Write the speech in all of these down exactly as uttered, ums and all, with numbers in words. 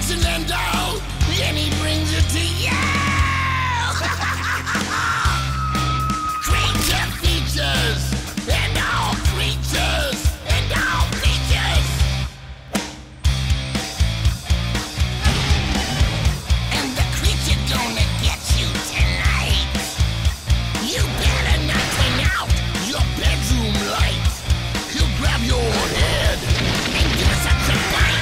Vincent Van Dahl, and he brings it to you! Creature Features, and all creatures, and all creatures! And the creature gonna get you tonight! You better not turn out your bedroom light! He'll grab your head and give it such a bite!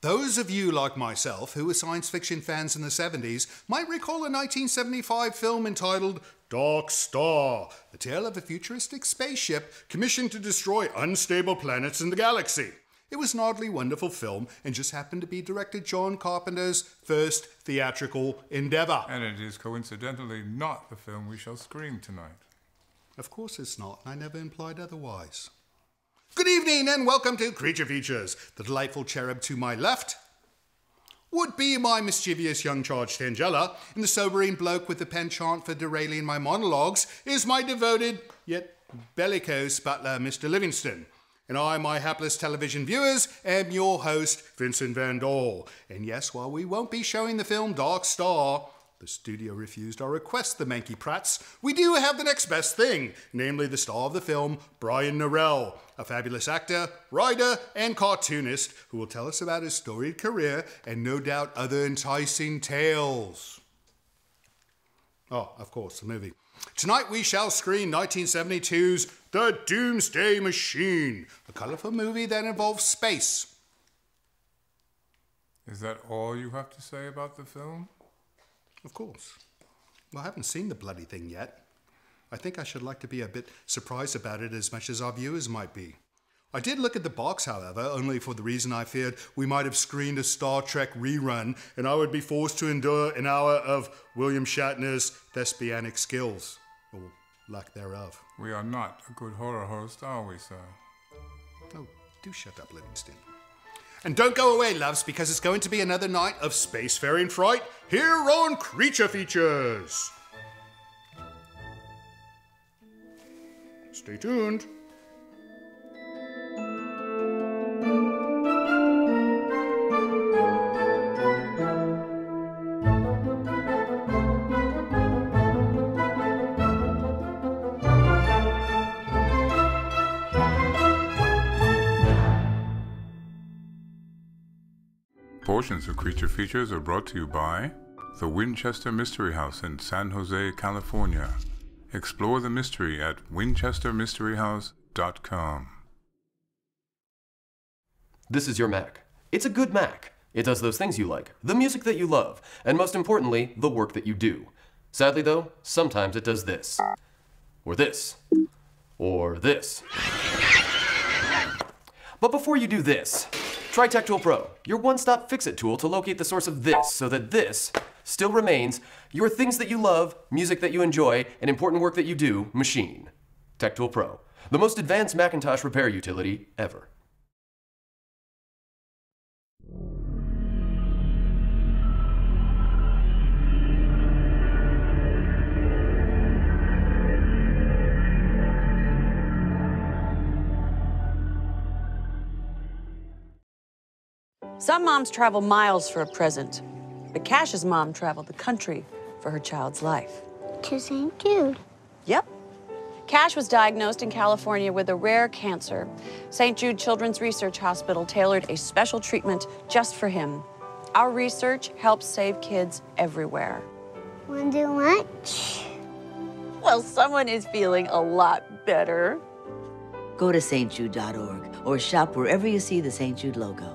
Those of you like myself who were science fiction fans in the seventies might recall a nineteen seventy-five film entitled Dark Star, the tale of a futuristic spaceship commissioned to destroy unstable planets in the galaxy. It was an oddly wonderful film and just happened to be director John Carpenter's first theatrical endeavor. And it is coincidentally not the film we shall screen tonight. Of course it's not, and I never implied otherwise. Good evening and welcome to Creature Features. The delightful cherub to my left would be my mischievous young charge Tangella, and the sobering bloke with the penchant for derailing my monologues is my devoted yet bellicose butler Mister Livingston. And I, my hapless television viewers, am your host Vincent Van Dahl. And yes, while we won't be showing the film Dark Star, the studio refused our request, the manky prats, we do have the next best thing, namely the star of the film, Brian Narelle, a fabulous actor, writer, and cartoonist who will tell us about his storied career and no doubt other enticing tales. Oh, of course, the movie. Tonight we shall screen nineteen seventy-two's The Doomsday Machine, a colorful movie that involves space. Is that all you have to say about the film? Of course. Well, I haven't seen the bloody thing yet. I think I should like to be a bit surprised about it as much as our viewers might be. I did look at the box, however, only for the reason I feared we might have screened a Star Trek rerun and I would be forced to endure an hour of William Shatner's thespianic skills, or lack thereof. We are not a good horror host, are we, sir? Oh, do shut up, Livingston. And don't go away, loves, because it's going to be another night of spacefaring fright here on Creature Features. Stay tuned. Portions of Creature Features are brought to you by the Winchester Mystery House in San Jose, California. Explore the mystery at Winchester Mystery House dot com. This is your Mac. It's a good Mac. It does those things you like, the music that you love, and most importantly, the work that you do. Sadly though, sometimes it does this. Or this. Or this. But before you do this, try TechTool Pro, your one-stop fix-it tool to locate the source of this so that this still remains your things that you love, music that you enjoy, and important work that you do machine. TechTool Pro, the most advanced Macintosh repair utility ever. Some moms travel miles for a present, but Cash's mom traveled the country for her child's life. To Saint Jude. Yep. Cash was diagnosed in California with a rare cancer. Saint Jude Children's Research Hospital tailored a special treatment just for him. Our research helps save kids everywhere. Want to do lunch? Well, someone is feeling a lot better. Go to St Jude dot org or shop wherever you see the Saint Jude logo.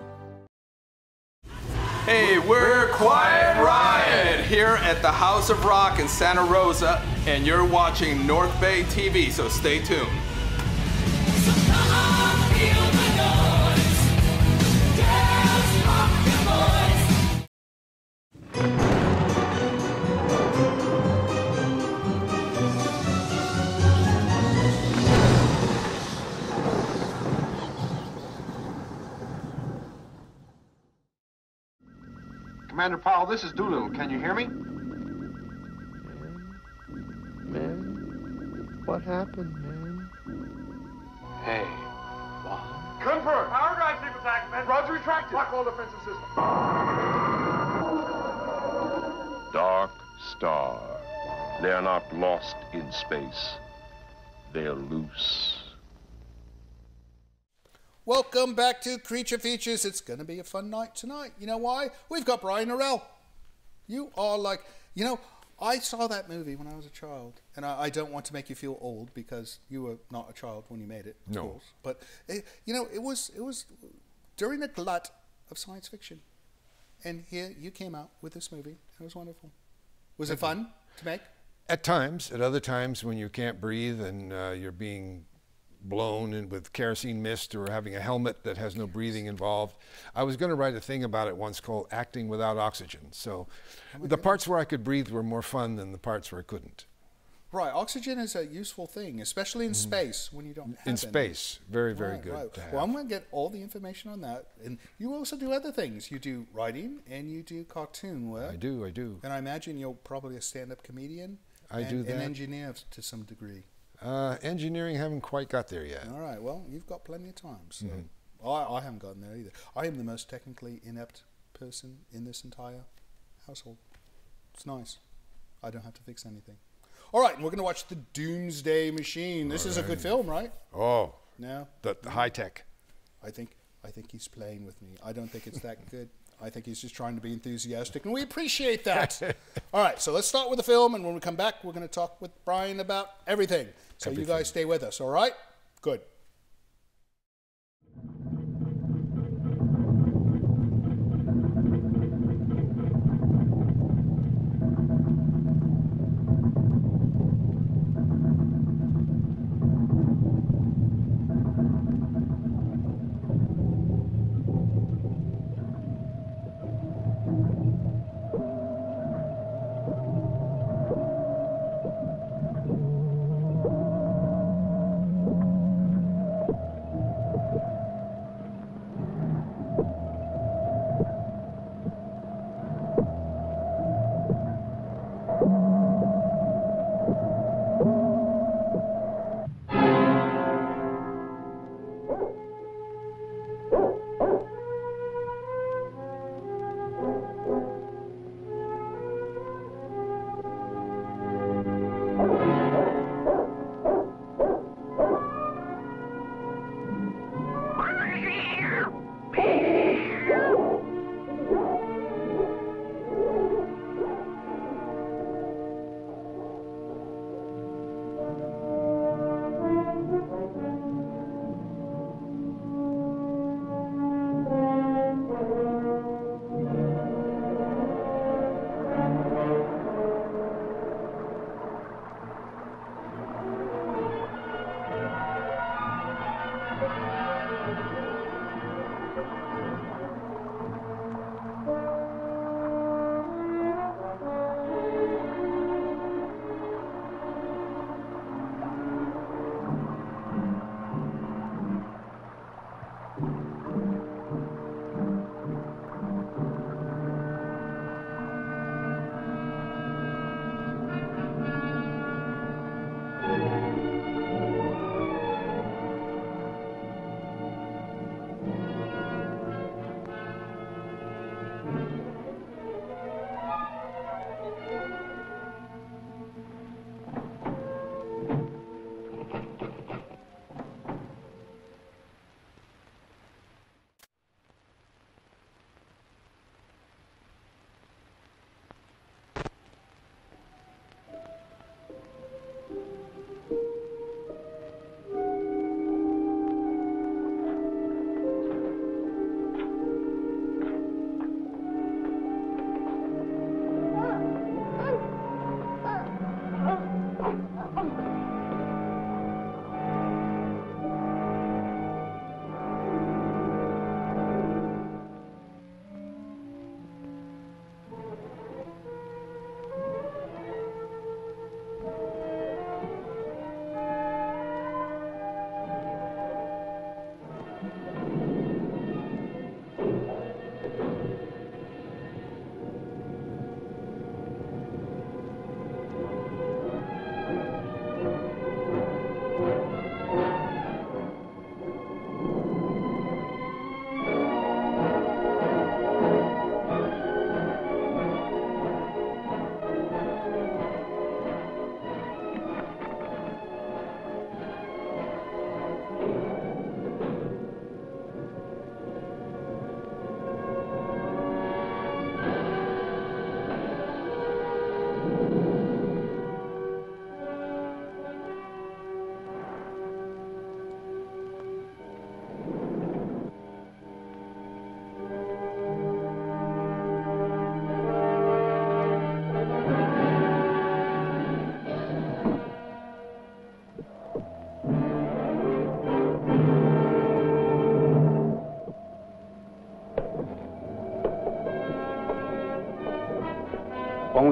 Hey, we're Quiet Riot here at the House of Rock in Santa Rosa, and you're watching North Bay T V, so stay tuned. Commander Powell, this is Doolittle. Can you hear me? Man, man, what happened, man? Hey, wow. Confirm. Power drive signal attack, man. Roger, retracted. Lock all defensive systems. Dark Star. They're not lost in space. They're loose. Welcome back to Creature Features. It's going to be a fun night tonight. You know why? We've got Brian Narelle. You are like, you know, I saw that movie when I was a child. And I, I don't want to make you feel old because you were not a child when you made it. Of no. course. But, it, you know, it was, it was during the glut of science fiction. And here you came out with this movie. It was wonderful. Was it fun to make? At times. At other times when you can't breathe and uh, you're being blown and with kerosene mist or having a helmet that has no breathing involved. I was going to write a thing about it once called Acting Without Oxygen. So oh the parts where I could breathe were more fun than the parts where I couldn't. Right. Oxygen is a useful thing, especially in mm. space when you don't have In any. space. Very, very right, good. Right. Well, I'm going to get all the information on that. And you also do other things. You do writing and you do cartoon work. I do, I do. And I imagine you're probably a stand-up comedian. I and, do that. An engineer to some degree. Uh, engineering haven't quite got there yet. All right, well, you've got plenty of time. So mm-hmm. I, I haven't gotten there either. I am the most technically inept person in this entire household. It's nice. I don't have to fix anything. All right, and we're going to watch The Doomsday Machine. This All is right. a good film, right? Oh. No? The, the high tech. I think, I think he's playing with me. I don't think it's that good. I think he's just trying to be enthusiastic, and we appreciate that. All right, so let's start with the film, and when we come back, we're going to talk with Brian about everything. So everything. You guys stay with us, all right? Good.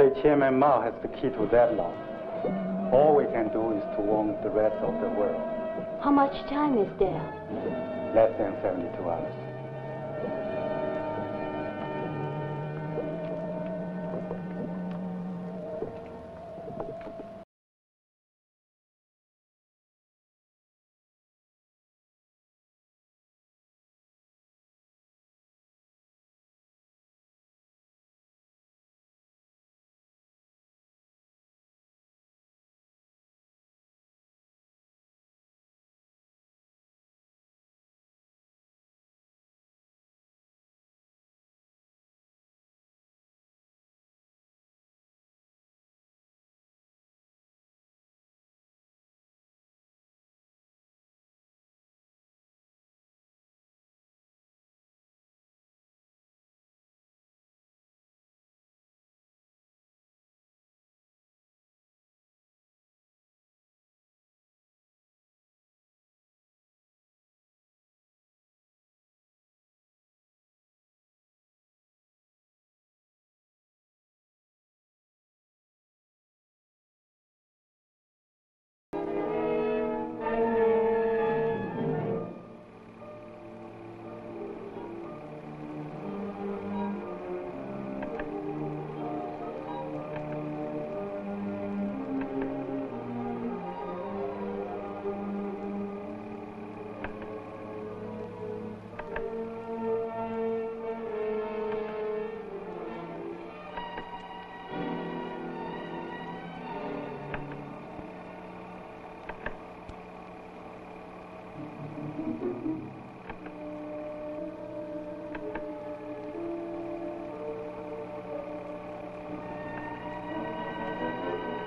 Only Chairman Mao has the key to that law. All we can do is to warn the rest of the world. How much time is there? Less than seventy-two hours.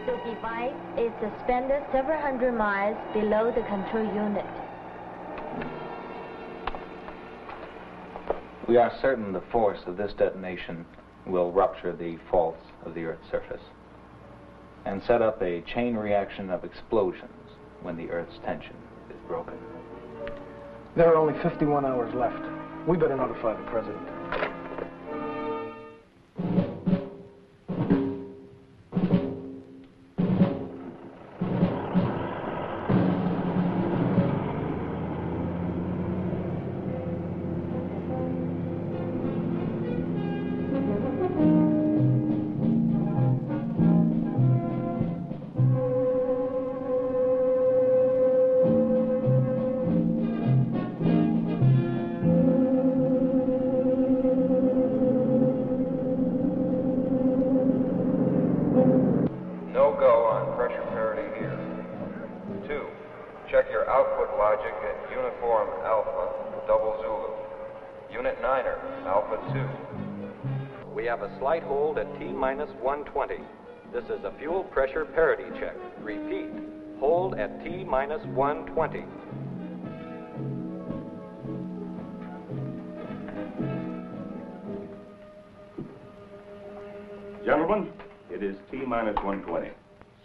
The device is suspended several hundred miles below the control unit. We are certain the force of this detonation will rupture the faults of the Earth's surface and set up a chain reaction of explosions when the Earth's tension is broken. There are only fifty-one hours left. We better notify the President. T minus one twenty. This is a fuel pressure parity check. Repeat, hold at T minus one twenty. Gentlemen, it is T minus one twenty,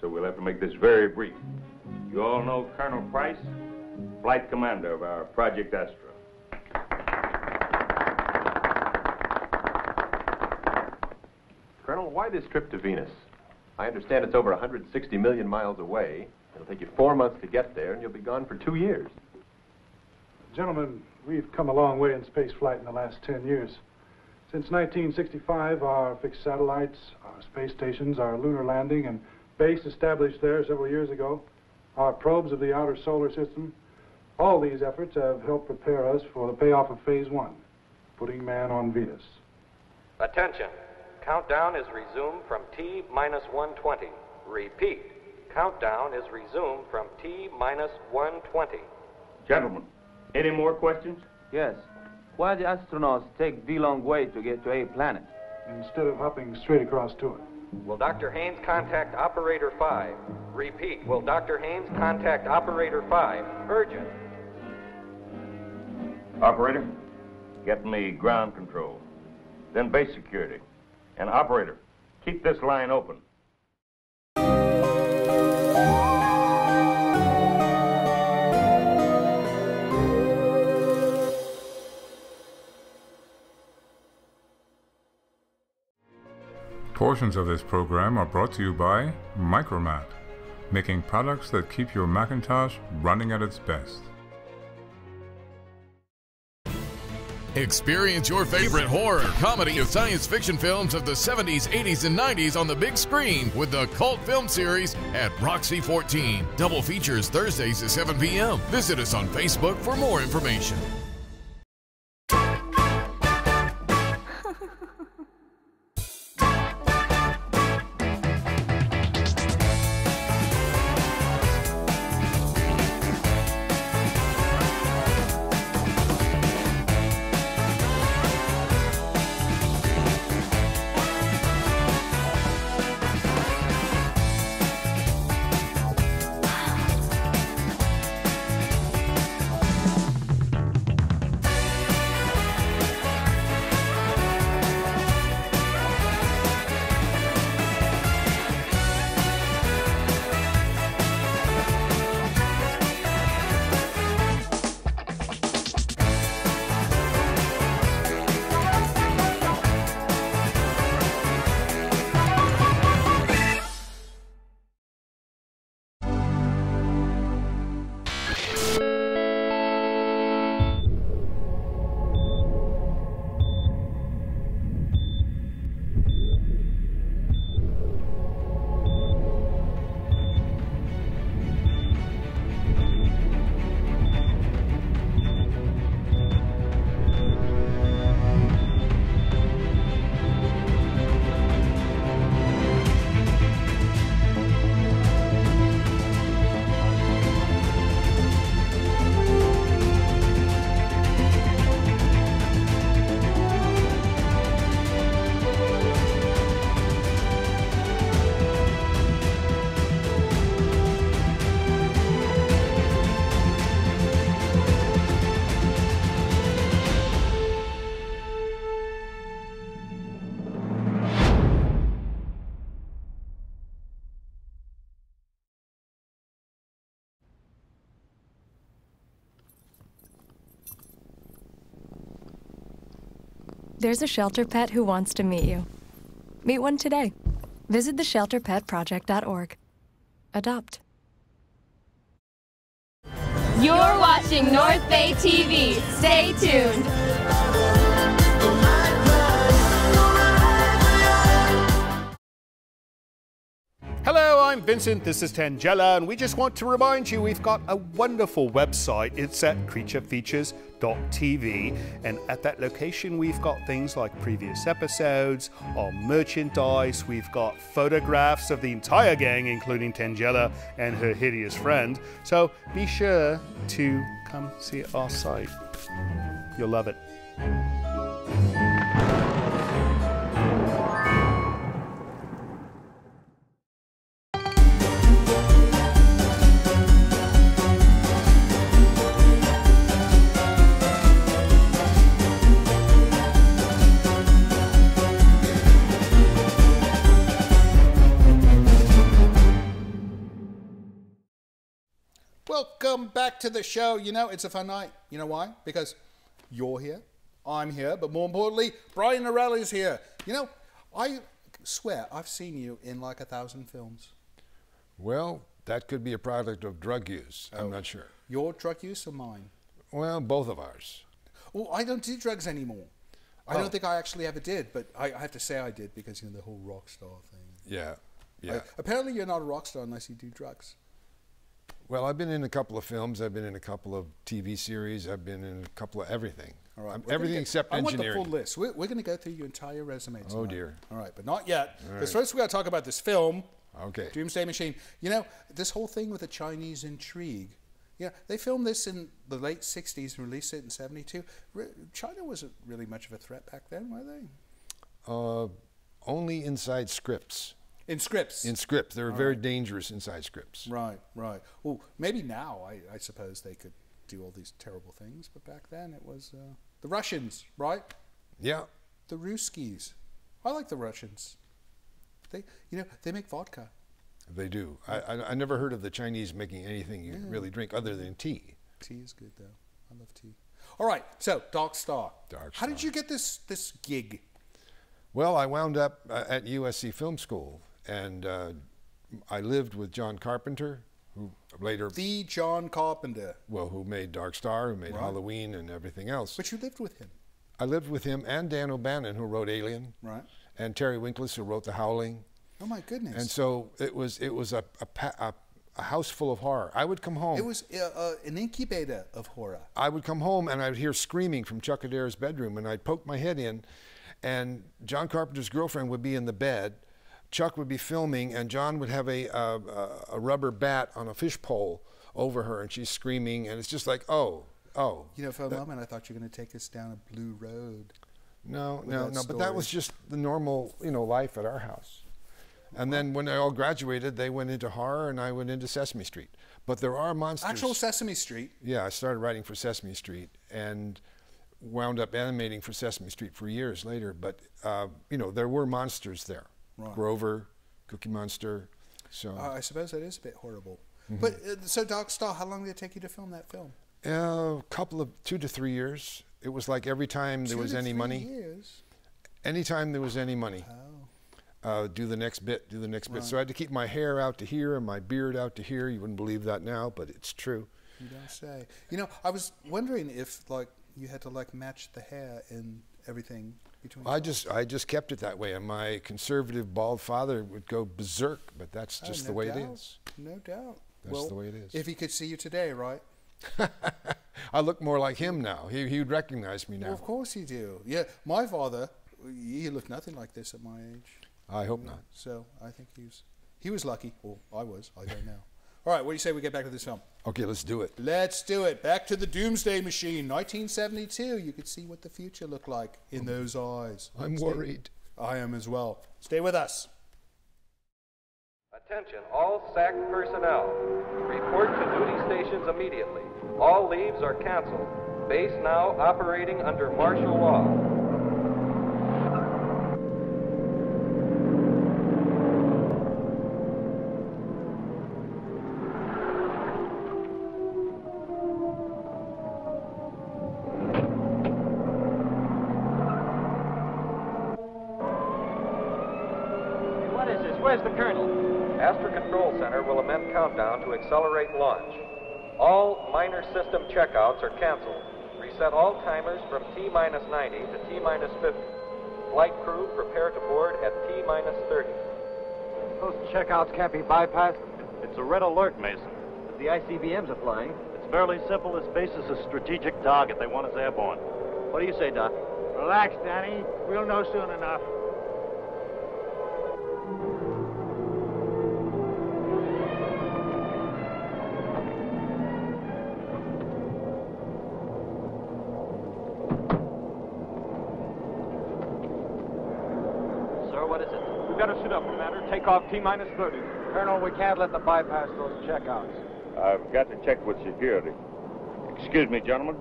so we'll have to make this very brief. You all know Colonel Price, flight commander of our Project Astra. Colonel, why this trip to Venus? I understand it's over one hundred sixty million miles away. It'll take you four months to get there, and you'll be gone for two years. Gentlemen, we've come a long way in space flight in the last ten years. Since nineteen sixty-five, our fixed satellites, our space stations, our lunar landing and base established there several years ago, our probes of the outer solar system, all these efforts have helped prepare us for the payoff of phase one, putting man on Venus. Attention. Countdown is resumed from T minus one twenty. Repeat, countdown is resumed from T minus one twenty. Gentlemen, any more questions? Yes. Why do astronauts take the long way to get to a planet? Instead of hopping straight across to it. Will Doctor Haynes contact Operator five? Repeat, will Doctor Haynes contact Operator five? Urgent. Operator, get me ground control, then base security. And operator, keep this line open. Portions of this program are brought to you by Micromat, making products that keep your Macintosh running at its best. Experience your favorite horror, comedy, and science fiction films of the seventies, eighties, and nineties on the big screen with the Cult Film Series at Roxy fourteen. Double features Thursdays at seven p m Visit us on Facebook for more information. There's a shelter pet who wants to meet you. Meet one today. Visit the shelter pet project dot org. Adopt. You're watching North Bay T V. Stay tuned. Hello, I'm Vincent, this is Tangella, and we just want to remind you we've got a wonderful website. It's at creature features dot t v, and at that location we've got things like previous episodes, our merchandise, we've got photographs of the entire gang, including Tangella and her hideous friend. So be sure to come see our site. You'll love it. Welcome back to the show. You know, it's a fun night. You know why? Because you're here, I'm here, but more importantly, Brian Narelle is here. You know, I swear I've seen you in like a thousand films. Well, that could be a product of drug use. Oh, I'm not sure. Your drug use or mine? Well, both of ours. Well, I don't do drugs anymore. I oh. don't think I actually ever did, but I, I have to say I did because, you know, the whole rock star thing. Yeah, yeah. I, apparently you're not a rock star unless you do drugs. Well, I've been in a couple of films. I've been in a couple of T V series. I've been in a couple of everything. All right, everything get, except I engineering. I want the full list. We're, we're going to go through your entire resume tonight. Oh, dear. All right, but not yet. Because right. first we've got to talk about this film, okay. Doomsday Machine. You know, this whole thing with the Chinese intrigue. Yeah, you know, they filmed this in the late sixties and released it in seventy-two. Re China wasn't really much of a threat back then, were they? Uh, only inside scripts. In scripts. In scripts. They were very dangerous inside scripts. Right, right. Well, maybe now, I, I suppose, they could do all these terrible things, but back then it was uh, the Russians, right? Yeah. The Ruskies. I like the Russians. They, you know, they make vodka. They do. I, I, I never heard of the Chinese making anything you yeah. really drink other than tea. Tea is good, though. I love tea. All right, so Dark Star. Dark Star. How did you get this, this gig? Well, I wound up uh, at U S C Film School, and uh, I lived with John Carpenter, who later... The John Carpenter. Well, who made Dark Star, who made right. Halloween and everything else. But you lived with him. I lived with him and Dan O'Bannon, who wrote Alien. Right. And Terry Winkless, who wrote The Howling. Oh, my goodness. And so it was, it was a, a, a, a house full of horror. I would come home. It was uh, uh, an incubator of horror. I would come home, and I would hear screaming from Chuck Adair's bedroom, and I'd poke my head in, and John Carpenter's girlfriend would be in the bed. Chuck would be filming, and John would have a, uh, a rubber bat on a fishpole over her, and she's screaming, and it's just like, oh, oh. You know, for a moment, I thought you were going to take us down a blue road. No, no, no, but that was just the normal, you know, life at our house. And then when they all graduated, they went into horror, and I went into Sesame Street. But there are monsters. Actual Sesame Street. Yeah, I started writing for Sesame Street, and wound up animating for Sesame Street for years later. But uh, you know, there were monsters there. Right. Grover, Cookie Monster. So uh, I suppose that is a bit horrible. Mm-hmm. But uh, so Dark Star, how long did it take you to film that film? Uh, a couple of two to three years. It was like every time there two was to any three money. Years? Anytime there was any money. Oh. Uh, do the next bit, do the next right. bit. So I had to keep my hair out to here and my beard out to here. You wouldn't believe that now, but it's true. You don't say. You know, I was wondering if like you had to like match the hair and everything between. I just, I just kept it that way, and my conservative bald father would go berserk. But that's just oh, no the way doubt. It is. No doubt. That's well, the way it is. If he could see you today, right? I look more like him now. He, he would recognize me now. Well, of course he do. Yeah, my father, he looked nothing like this at my age. I hope not. So I think he was, he was lucky. Well, I was. I don't know. All right, what do you say we get back to this film? Okay, let's do it. Let's do it. Back to The Doomsday Machine, nineteen seventy-two. You could see what the future looked like in those eyes. I'm Stay worried. I am as well. Stay with us. Attention, all S A C personnel. Report to duty stations immediately. All leaves are canceled. Base now operating under martial law. Accelerate launch. All minor system checkouts are canceled. Reset all timers from T minus ninety to T minus fifty. Flight crew, prepare to board at T minus thirty. Those checkouts can't be bypassed? It's a red alert, Mason. But the I C B Ms are flying. It's fairly simple. This base is a strategic target. They want us airborne. What do you say, Doc? Relax, Danny. We'll know soon enough. Off T minus thirty. Colonel, we can't let them bypass those checkouts. I've got to check with security. Excuse me, gentlemen.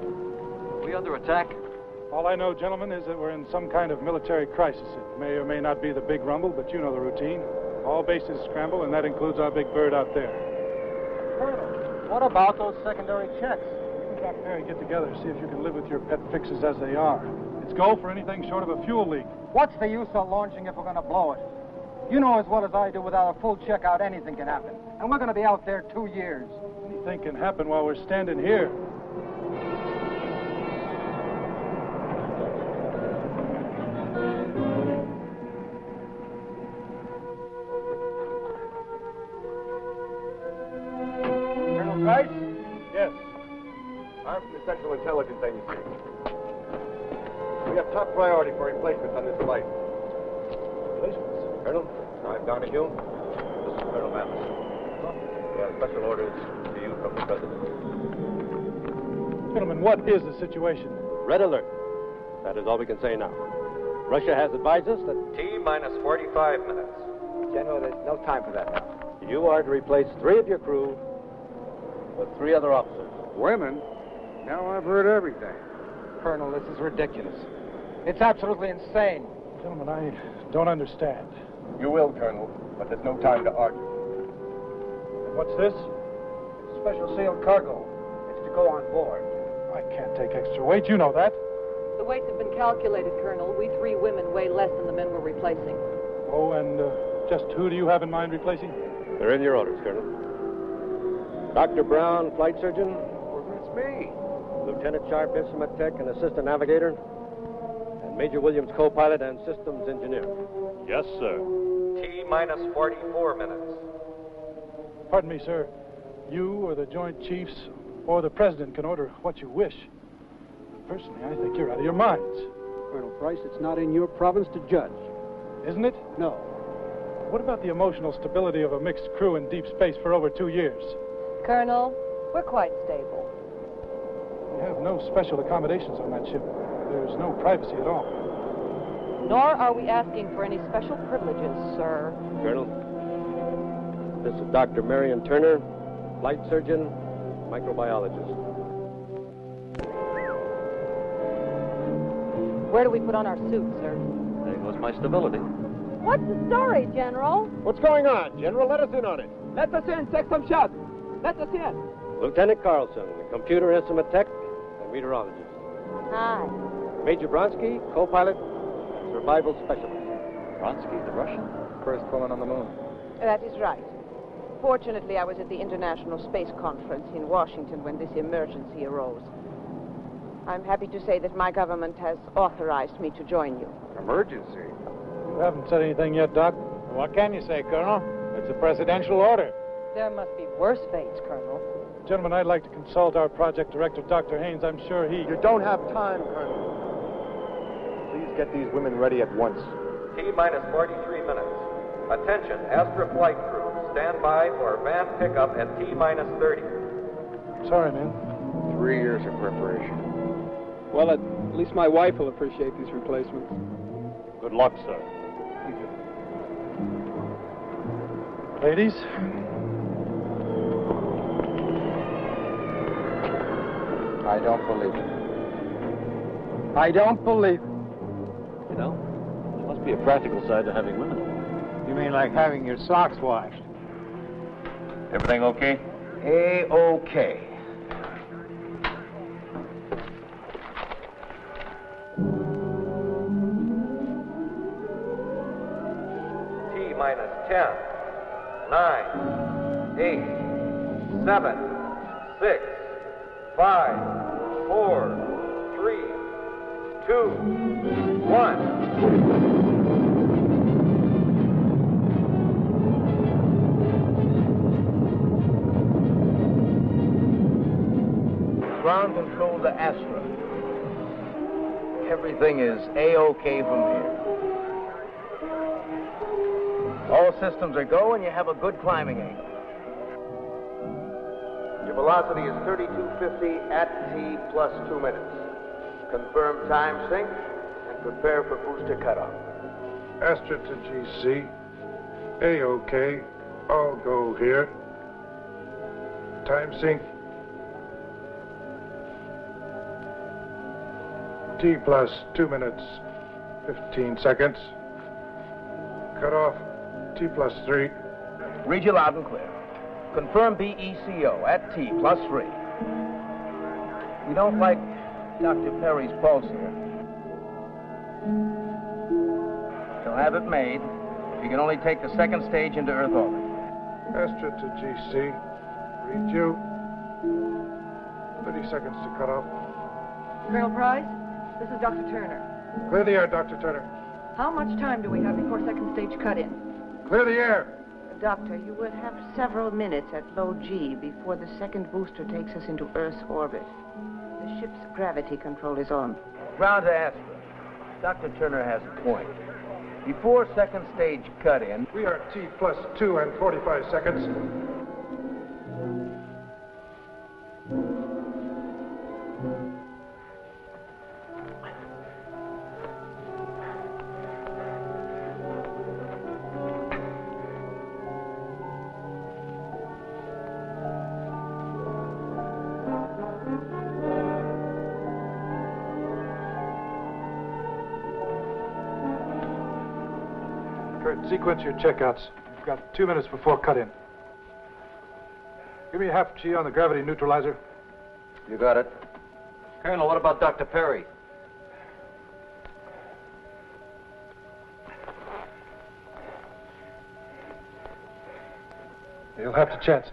Are we under attack? All I know, gentlemen, is that we're in some kind of military crisis. It may or may not be the big rumble, but you know the routine. All bases scramble, and that includes our big bird out there. Colonel, what about those secondary checks? You back there and get together, see if you can live with your pet fixes as they are. It's go for anything short of a fuel leak. What's the use of launching if we're going to blow it? You know as well as I do, without a full checkout, anything can happen. And we're going to be out there two years. Anything can happen while we're standing here. Colonel Price? Yes. I'm from the Central Intelligence Agency. We have top priority for replacements on this flight. Replacements? Colonel, I'm Donahue. This is Colonel Mathis. Huh? We have special orders to you from the President. Gentlemen, what is the situation? Red alert. That is all we can say now. Russia has advised us that... T minus forty-five minutes. General, there's no time for that now. You are to replace three of your crew with three other officers. Women? Now I've heard everything. Colonel, this is ridiculous. It's absolutely insane. Gentlemen, I don't understand. You will, Colonel, but there's no time to argue. What's this? It's special sealed cargo. It's to go on board. I can't take extra weight, you know that. The weights have been calculated, Colonel. We three women weigh less than the men we're replacing. Oh, and uh, just who do you have in mind replacing? They're in your orders, Colonel. Doctor Brown, flight surgeon. It's me. Lieutenant Sharp, instrument tech and assistant navigator. And Major Williams, co-pilot and systems engineer. Yes, sir. T minus forty-four minutes. Pardon me, sir. You or the Joint Chiefs or the President can order what you wish. Personally, I think you're out of your minds. Colonel Price, it's not in your province to judge. Isn't it? No. What about the emotional stability of a mixed crew in deep space for over two years? Colonel, we're quite stable. We have no special accommodations on that ship. There's no privacy at all. Nor are we asking for any special privileges, sir. Colonel, this is Doctor Marion Turner, flight surgeon, microbiologist. Where do we put on our suit, sir? There goes my stability. What's the story, General? What's going on, General? Let us in on it. Let us in. Take some shots. Let us in. Lieutenant Carlson, the computer instrument tech and meteorologist. Hi. Major Bronsky, co-pilot, survival specialist. Bronsky, the Russian? First woman on the moon. That is right. Fortunately, I was at the International Space Conference in Washington when this emergency arose. I'm happy to say that my government has authorized me to join you. Emergency? You haven't said anything yet, Doc. What can you say, Colonel? It's a presidential order. There must be worse fates, Colonel. Gentlemen, I'd like to consult our project director, Doctor Haynes. I'm sure he... You don't have time, Colonel. Please get these women ready at once. T-minus forty-three minutes. Attention, Astra flight crew. Stand by for van pickup at T-minus thirty. Sorry, man. Three years of preparation. Well, at least my wife will appreciate these replacements. Good luck, sir. Thank you. Ladies. I don't believe it. I don't believe it. You know, there must be a practical side to having women. You mean like having your socks washed? Everything okay? A-okay. Minus ten, nine, eight, seven, six, five, four, three, two, one. Ground control to Astra. Everything is A-okay from here. All systems are go, and you have a good climbing angle. Your velocity is thirty-two fifty at T plus two minutes. Confirm time sync and prepare for booster cutoff. Astra to G C. A-okay. All go here. Time sync. T plus two minutes, fifteen seconds. Cutoff. T plus three. Read you loud and clear. Confirm B E C O at T plus three. We don't like Doctor Perry's pulse here. He'll have it made. If you can only take the second stage into Earth orbit. Astra to G C. Read you. thirty seconds to cut off. Colonel Price, this is Doctor Turner. Clear the air, Doctor Turner. How much time do we have before second stage cut-in? Clear the air. Doctor, you will have several minutes at low G before the second booster takes us into Earth's orbit. The ship's gravity control is on. Ground to Astra. Doctor Turner has a point. Before second stage cut-in... We are T plus two and forty-five seconds. Sequence your checkouts. You've got two minutes before cut-in. Give me a half G on the gravity neutralizer. You got it. Colonel, what about Doctor Perry? You'll have to chance it.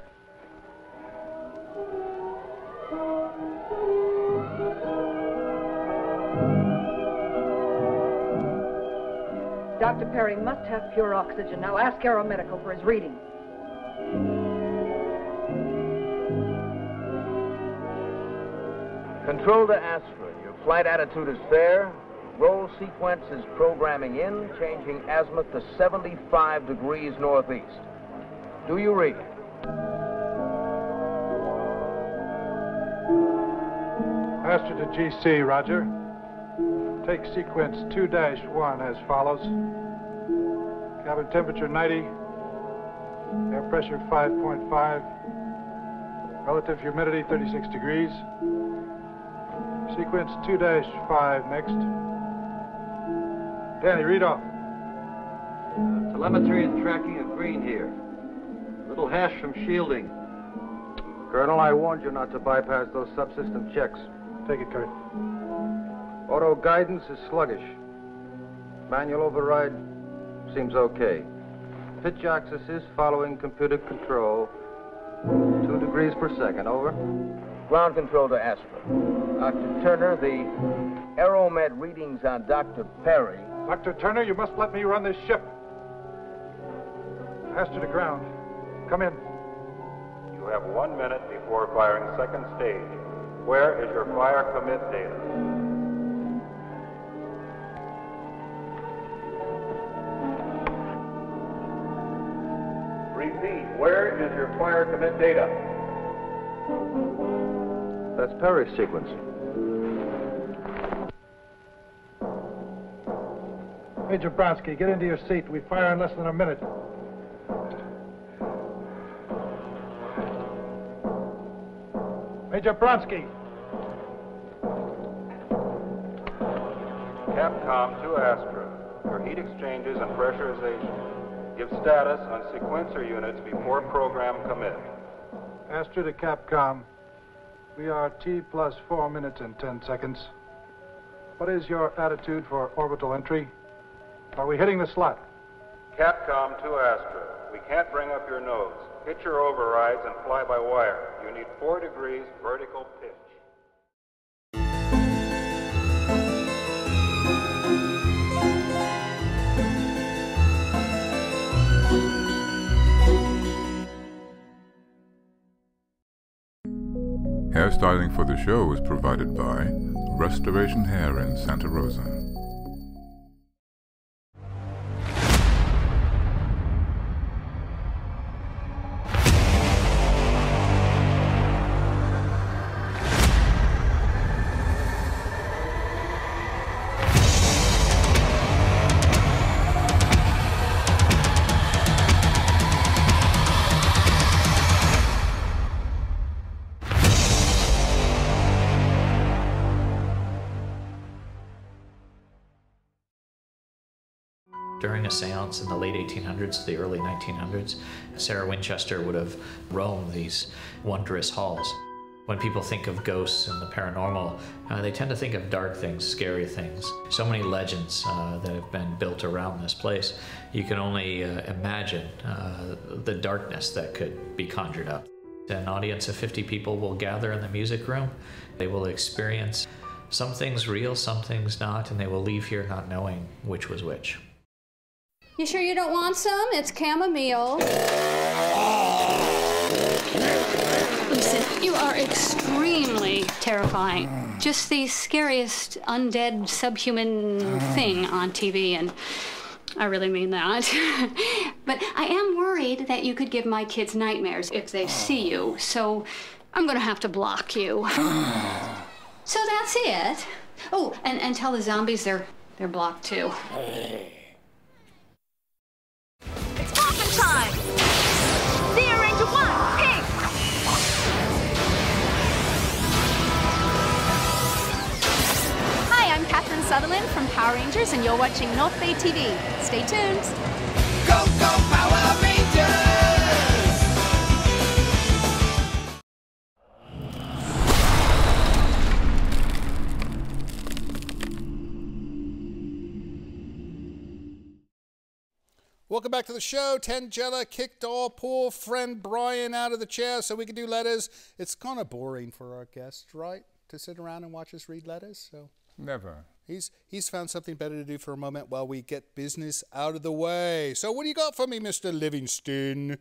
Doctor Perry must have pure oxygen. Now ask Aeromedical for his reading. Control to Astra. Your flight attitude is fair. Roll sequence is programming in, changing azimuth to seventy-five degrees northeast. Do you read? Astra to G C, Roger. Take sequence two dash one as follows. Cabin temperature ninety, air pressure five point five, relative humidity thirty-six degrees. Sequence two dash five next. Danny, read off. Uh, telemetry and tracking of green here. A little hash from shielding. Colonel, I warned you not to bypass those subsystem checks. Take it, Kurt. Auto guidance is sluggish. Manual override seems okay. Pitch axis is following computer control. Two degrees per second, over. Ground control to Astra. Doctor Turner, the Aeromed readings on Doctor Perry. Doctor Turner, you must let me run this ship. Astra to ground. Come in. You have one minute before firing second stage. Where is your fire commit data? Where is your fire commit data? That's Perry's sequence. Major Brodsky, get into your seat. We fire in less than a minute. Major Brodsky. Capcom to Astra. Your heat exchanges and pressurization. Give status on sequencer units before program commit. Astra to Capcom. We are T plus four minutes and ten seconds. What is your attitude for orbital entry? Are we hitting the slot? Capcom to Astra. We can't bring up your nose. Pitch your overrides and fly by wire. You need four degrees vertical pitch. Hairstyling for the show is provided by Restoration Hair in Santa Rosa. During a seance in the late eighteen hundreds, the early nineteen hundreds, Sarah Winchester would have roamed these wondrous halls. When people think of ghosts and the paranormal, uh, they tend to think of dark things, scary things. So many legends uh, that have been built around this place, you can only uh, imagine uh, the darkness that could be conjured up. An audience of fifty people will gather in the music room. They will experience some things real, some things not, and they will leave here not knowing which was which. You sure you don't want some? It's chamomile. Listen, you are extremely terrifying. Just the scariest undead subhuman thing on T V, and I really mean that. But I am worried that you could give my kids nightmares if they see you, so I'm gonna have to block you. So that's it. Oh, and, and tell the zombies they're, they're blocked too. Time. Steer into one, pink! Hi, I'm Catherine Sutherland from Power Rangers, and you're watching North Bay T V. Stay tuned. Go, go, Power Rangers! Welcome back to the show. Tangella kicked our poor friend Brian out of the chair so we could do letters. It's kind of boring for our guests, right, to sit around and watch us read letters. So never. He's, he's found something better to do for a moment while we get business out of the way. So what do you got for me, Mister Livingston?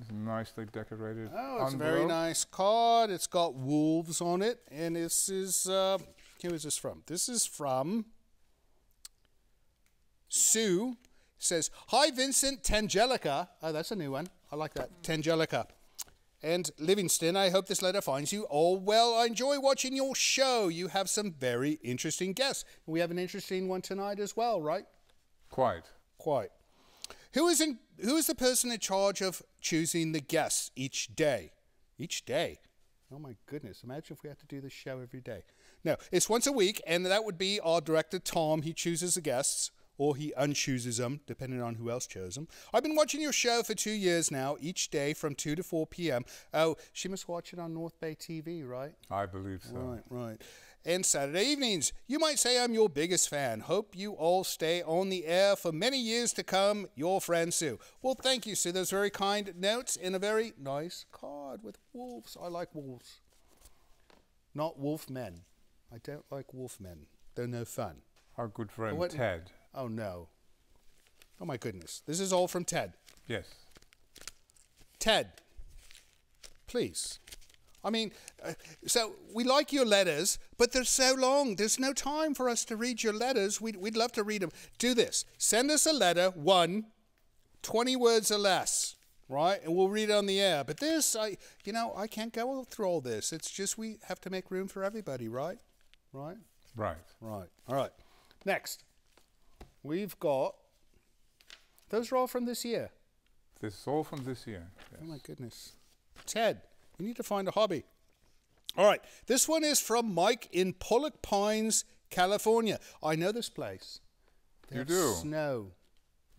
It's nicely decorated. Oh, it's envelope. A very nice card. It's got wolves on it. And this is, uh, who is this from? This is from Sue. It says, hi, Vincent, Tangelica. Oh, that's a new one. I like that. Tangelica. And Livingston, I hope this letter finds you all well. I enjoy watching your show. You have some very interesting guests. We have an interesting one tonight as well, right? Quite. Quite. Who is in, who is the person in charge of choosing the guests each day? Each day? Oh, my goodness. Imagine if we had to do this show every day. No, it's once a week, and that would be our director, Tom. He chooses the guests, or he unchooses them, depending on who else chose them. I've been watching your show for two years now, each day from two to four p m Oh, she must watch it on North Bay T V, right? I believe so. Right, right. And Saturday evenings. You might say I'm your biggest fan. Hope you all stay on the air for many years to come. Your friend, Sue. Well, thank you, Sue. Those very kind notes in a very nice card with wolves. I like wolves. Not wolf men. I don't like wolf men. They're no fun. Our good friend, what? Ted. Oh, no. Oh, my goodness. This is all from Ted. Yes. Ted, please. I mean, uh, so we like your letters, but they're so long. There's no time for us to read your letters. We'd, we'd love to read them. Do this. Send us a letter, one, twenty words or less, right? And we'll read it on the air. But this, I, you know, I can't go through all this. It's just we have to make room for everybody, right? Right? Right. Right. All right. Next. We've got, those are all from this year. This is all from this year. Yes. Oh, my goodness. Ted, you need to find a hobby. All right. This one is from Mike in Pollock Pines, California. I know this place. There's you do? Snow.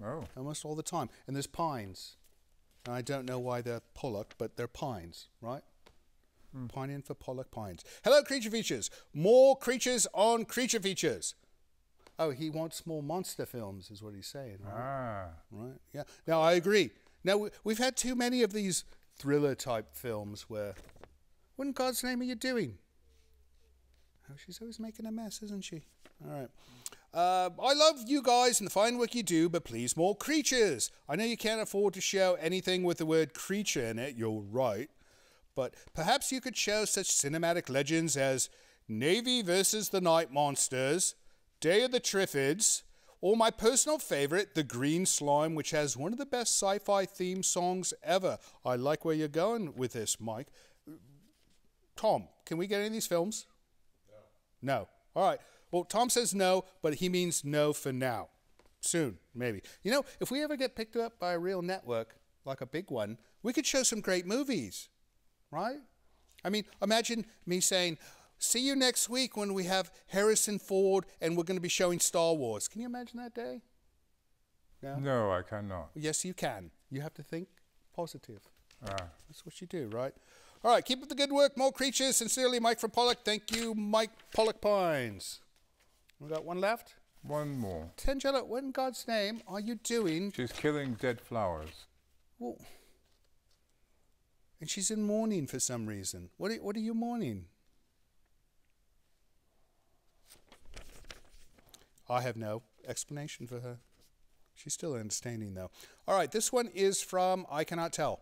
Oh. Almost all the time. And there's pines. And I don't know why they're Pollock, but they're pines, right? Mm. Pine in for Pollock Pines. Hello, Creature Features. More creatures on Creature Features. Oh, he wants more monster films, is what he's saying. Right? Ah. Right, yeah. Now, I agree. Now, we, we've had too many of these thriller-type films where, what in God's name are you doing? Oh, she's always making a mess, isn't she? All right. Uh, I love you guys and the fine work you do, but please, more creatures. I know you can't afford to show anything with the word creature in it. You're right. But perhaps you could show such cinematic legends as Navy versus the Night Monsters, Day of the Triffids, or my personal favorite, The Green Slime, which has one of the best sci-fi theme songs ever. I like where you're going with this, Mike. Tom, can we get any of these films? No. No. All right. Well, Tom says no, but he means no for now. Soon, maybe. You know, if we ever get picked up by a real network, like a big one, we could show some great movies, right? I mean, imagine me saying, see you next week when we have Harrison Ford and we're going to be showing Star Wars. Can you imagine that day? No? No, I cannot. Yes, you can. You have to think positive. Ah. That's what you do, right? All right, keep up the good work. More creatures. Sincerely, Mike from Pollock. Thank you, Mike Pollock Pines. We got one left? One more. Tangella, what in God's name are you doing? She's killing dead flowers. Well, and she's in mourning for some reason. What are, what are you mourning? I have no explanation for her. She's still understanding, though. All right, this one is from I Cannot Tell.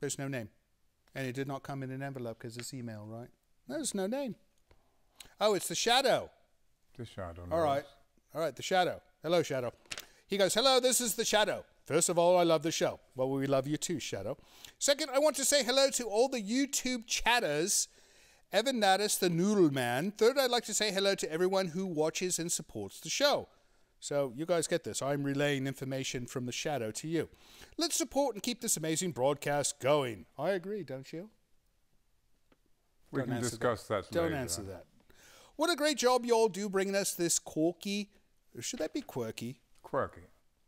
There's no name. And it did not come in an envelope because it's email, right? There's no name. Oh, it's The Shadow. The Shadow. All knows. Right. All right, The Shadow. Hello, Shadow. He goes, hello, this is The Shadow. First of all, I love the show. Well, we love you too, Shadow. Second, I want to say hello to all the YouTube chatters. Evan Naddis, the Noodle Man. Third, I'd like to say hello to everyone who watches and supports the show. So you guys get this. I'm relaying information from the Shadow to you. Let's support and keep this amazing broadcast going. I agree, don't you? We can discuss that later. Don't answer that. What a great job you all do bringing us this quirky. Should that be quirky? Quirky.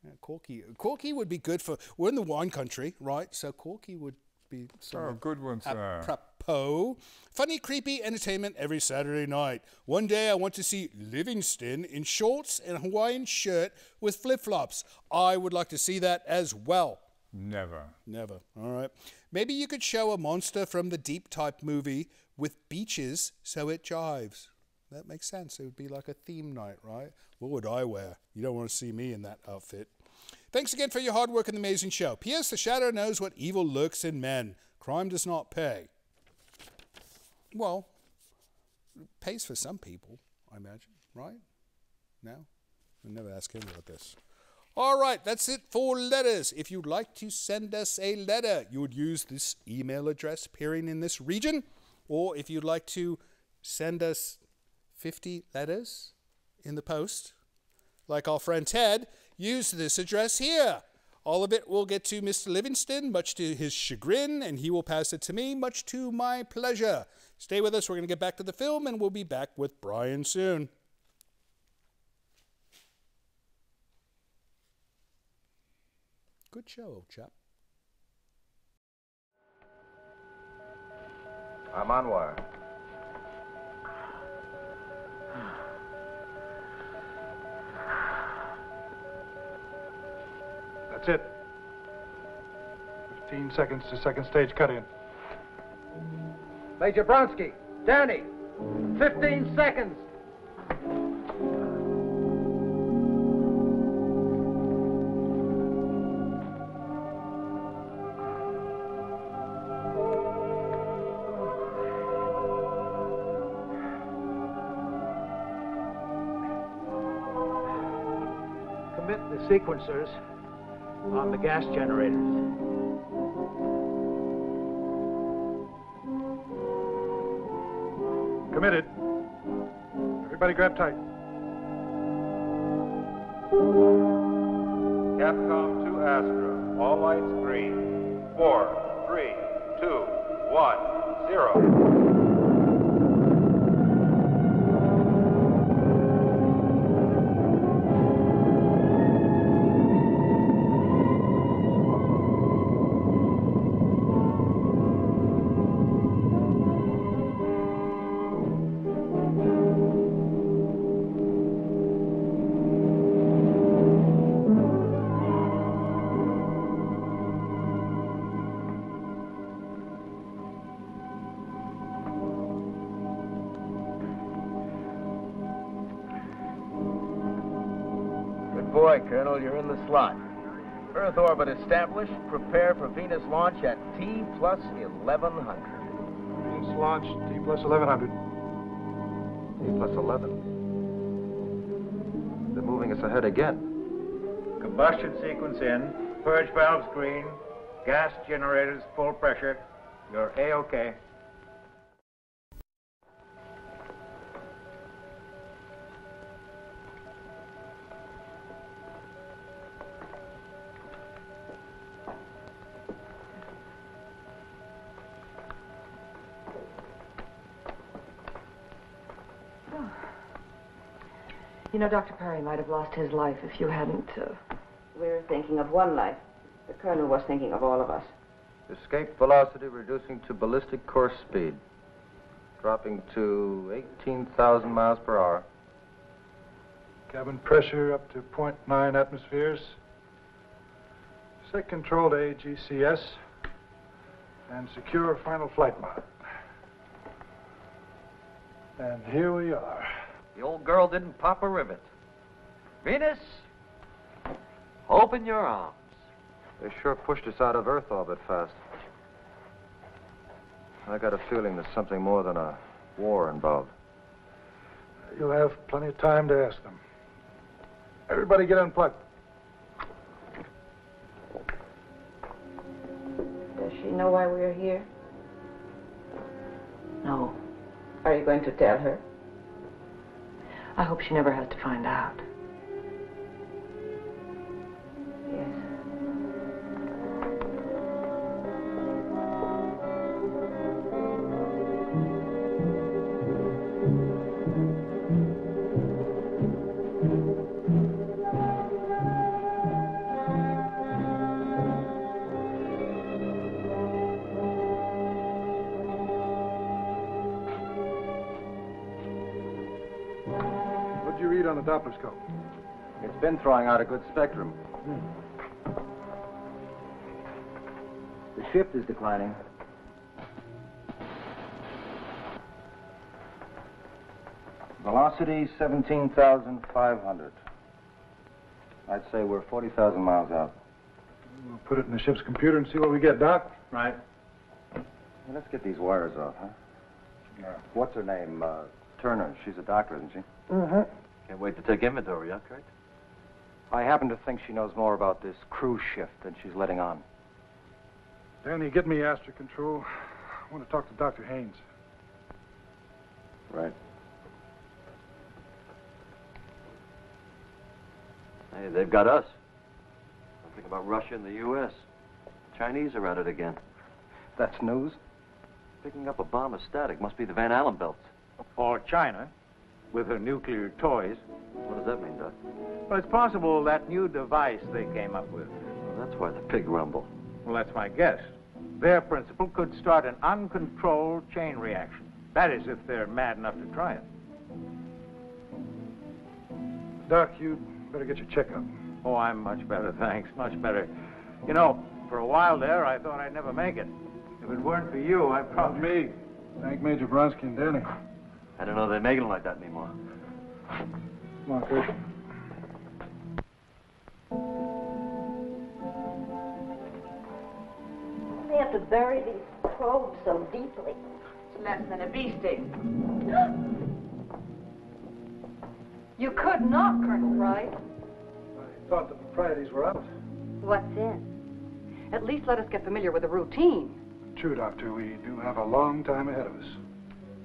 Yeah, quirky. Quirky would be good for, we're in the wine country, right? So quirky would be somewhat oh, good ones apropos. There. Funny, creepy entertainment every Saturday night. One day I went to see Livingston in shorts and a Hawaiian shirt with flip-flops. I would like to see that as well. Never. Never. All right. Maybe you could show a monster from the deep type movie with beaches so it jives. That makes sense. It would be like a theme night, right? What would I wear? You don't want to see me in that outfit. Thanks again for your hard work and the amazing show. P S. The shadow knows what evil lurks in men. Crime does not pay. Well, it pays for some people, I imagine, right? No? I'll never ask him about this. All right, that's it for letters. If you'd like to send us a letter, you would use this email address appearing in this region. Or if you'd like to send us fifty letters in the post, like our friend Ted, use this address here. All of it will get to Mister Livingston, much to his chagrin, and he will pass it to me, much to my pleasure. Stay with us. We're going to get back to the film, and we'll be back with Brian soon. Good show, old chap. I'm on wire. Hmm. That's it. Fifteen seconds to second stage cut-in. Major Bronsky, Danny, fifteen seconds. Sequencers on the gas generators. Committed. Everybody grab tight. Capcom to Astra. All lights green. Four, three, two, one, zero. You're in the slot. Earth orbit established. Prepare for Venus launch at T plus eleven hundred. Venus launch, T plus eleven hundred. T plus eleven. They're moving us ahead again. Combustion sequence in. Purge valves green. Gas generators full pressure. You're A-OK. You know, Doctor Perry might have lost his life if you hadn't, uh... We're thinking of one life. The Colonel was thinking of all of us. Escape velocity reducing to ballistic course speed. Dropping to eighteen thousand miles per hour. Cabin pressure up to zero point nine atmospheres. Set control to A G C S. And secure final flight mode. And here we are. The old girl didn't pop a rivet. Venus, open your arms. They sure pushed us out of Earth orbit fast. I got a feeling there's something more than a war involved. You'll have plenty of time to ask them. Everybody get unplugged. Does she know why we're here? No. Are you going to tell her? I hope she never has to find out. Yes. read on the Doppler scope? It's been throwing out a good spectrum. Hmm. The shift is declining. Velocity seventeen thousand five hundred. I'd say we're forty thousand miles out. We'll put it in the ship's computer and see what we get, Doc. Right. Well, let's get these wires off, huh? Yeah. What's her name? Uh, Turner. She's a doctor, isn't she? Mm-hmm. Can't wait to take inventory, huh, Kurt? I happen to think she knows more about this cruise shift than she's letting on. Danny, get me Astro Control. I want to talk to Doctor Haynes. Right. Hey, they've got us. Something about Russia and the U S Chinese are at it again. That's news. Picking up a bomb of static must be the Van Allen belts. Or China, with her nuclear toys. What does that mean, Doc? Well, it's possible that new device they came up with. Well, that's why the pig rumble. Well, that's my guess. Their principle could start an uncontrolled chain reaction. That is, if they're mad enough to try it. Doc, you... better get your checkup. Oh, I'm much better, thanks. Much better. You know, for a while there, I thought I'd never make it. If it weren't for you, I probably... me. Thank Major Bronsky and Danny. I don't know they're making it like that anymore. Come on, Kurt. They have to bury these probes so deeply. It's less than a bee sting. You could not, Colonel Wright. I thought the proprieties were out. What's in? At least let us get familiar with the routine. True, Doctor. We do have a long time ahead of us.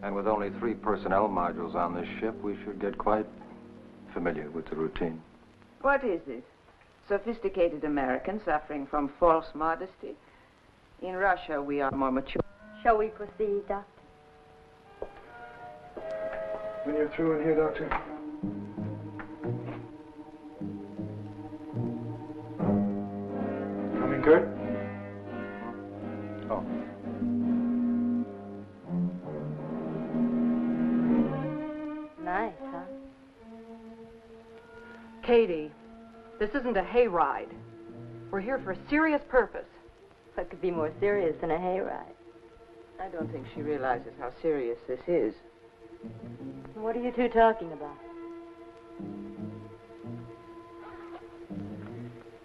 And with only three personnel modules on this ship, we should get quite familiar with the routine. What is it? Sophisticated Americans suffering from false modesty? In Russia, we are more mature. Shall we proceed, Doctor? When you're through in here, Doctor. Coming, Kurt? Oh. Nice, huh? Katie, this isn't a hayride. We're here for a serious purpose. What could be more serious than a hayride? I don't think she realizes how serious this is. What are you two talking about?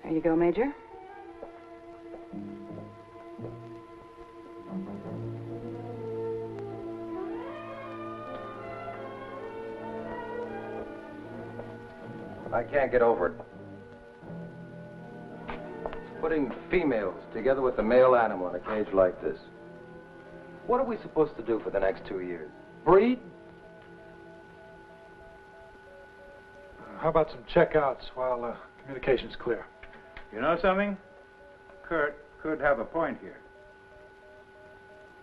There you go, Major. I can't get over it. It's putting females together with a male animal in a cage like this. What are we supposed to do for the next two years? Breed? How about some checkouts while uh, communication's clear? You know something? Kurt could have a point here.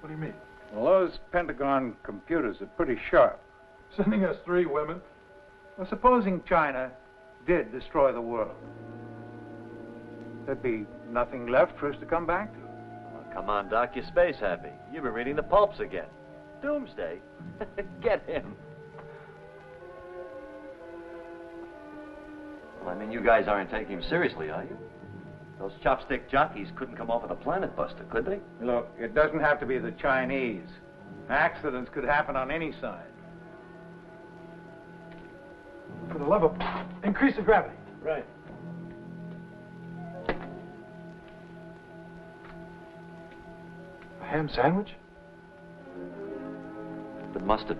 What do you mean? Well, those Pentagon computers are pretty sharp. Sending us three women? Well, supposing China did destroy the world. There'd be nothing left for us to come back to. Well, come on, Doc, you're space happy. You've been reading the pulps again. Doomsday? Get him. Well, I mean, you guys aren't taking him seriously, are you? Those chopstick jockeys couldn't come off of the planet buster, could they? Look, it doesn't have to be the Chinese. Accidents could happen on any side. For the love of... increase of gravity. Right. A ham sandwich? The mustard.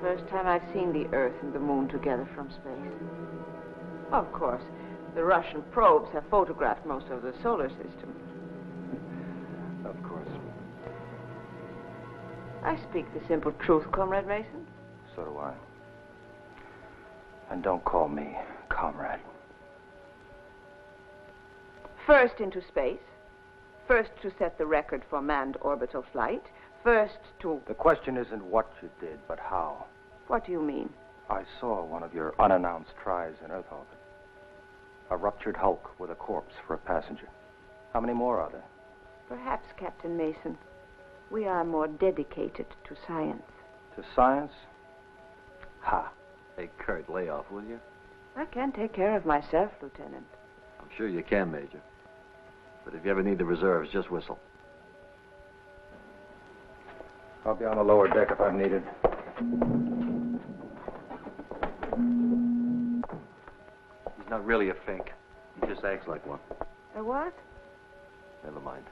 First time I've seen the Earth and the Moon together from space. Of course, the Russian probes have photographed most of the solar system. Of course. I speak the simple truth, Comrade Mason. So do I. And don't call me Comrade. First into space. First to set the record for manned orbital flight. First to... The question isn't what you did, but how. What do you mean? I saw one of your unannounced tries in Earth orbit. A ruptured hulk with a corpse for a passenger. How many more are there? Perhaps, Captain Mason, We are more dedicated to science. To science? Ha. A curt layoff, will you? I can take care of myself, Lieutenant. I'm sure you can, Major. But if you ever need the reserves, just whistle. I'll be on the lower deck if I'm needed. He's not really a fink. He just acts like one. A what? Never mind.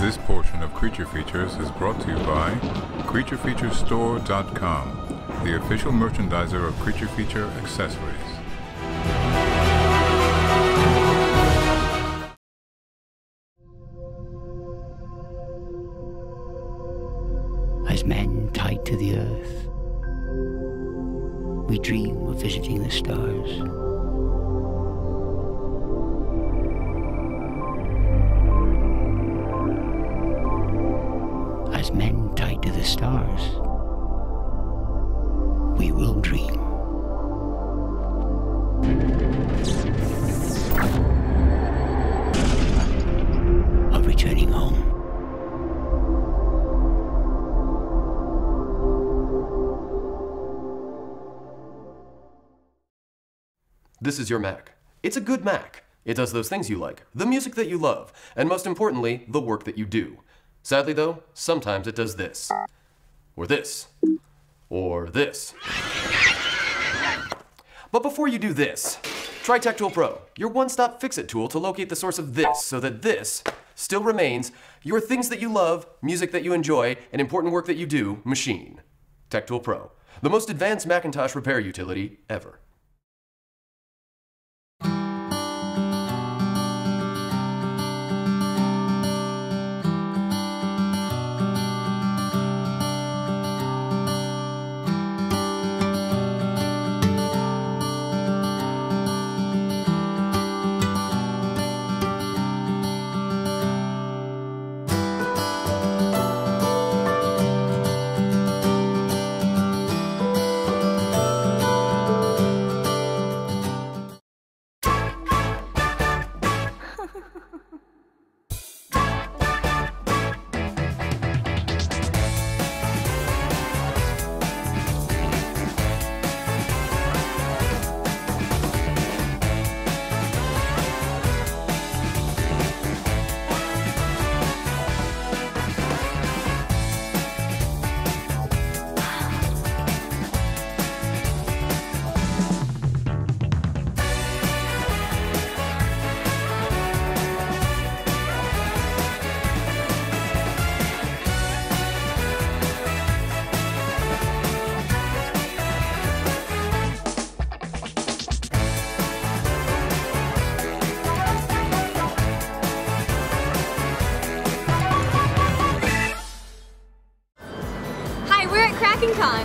This portion of Creature Features is brought to you by creature feature store dot com, the official merchandiser of Creature Feature accessories. As men tied to the earth, we dream of visiting the stars. As men tied to the stars, we will dream. Of returning home. This is your Mac. It's a good Mac. It does those things you like, the music that you love, and most importantly, the work that you do. Sadly, though, sometimes it does this, or this, or this. But before you do this, try TechTool Pro, your one-stop fix-it tool to locate the source of this so that this still remains your things that you love, music that you enjoy, and important work that you do machine. TechTool Pro, the most advanced Macintosh repair utility ever.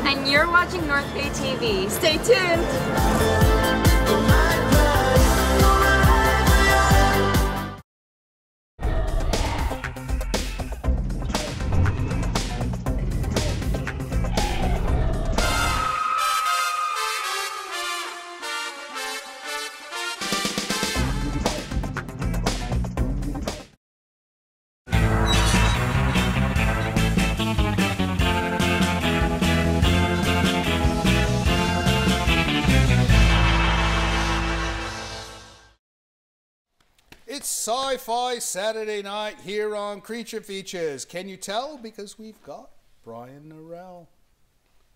And you're watching North Bay T V. Stay tuned! Sci-Fi Saturday night here on Creature Features. Can you tell? Because we've got Brian Narelle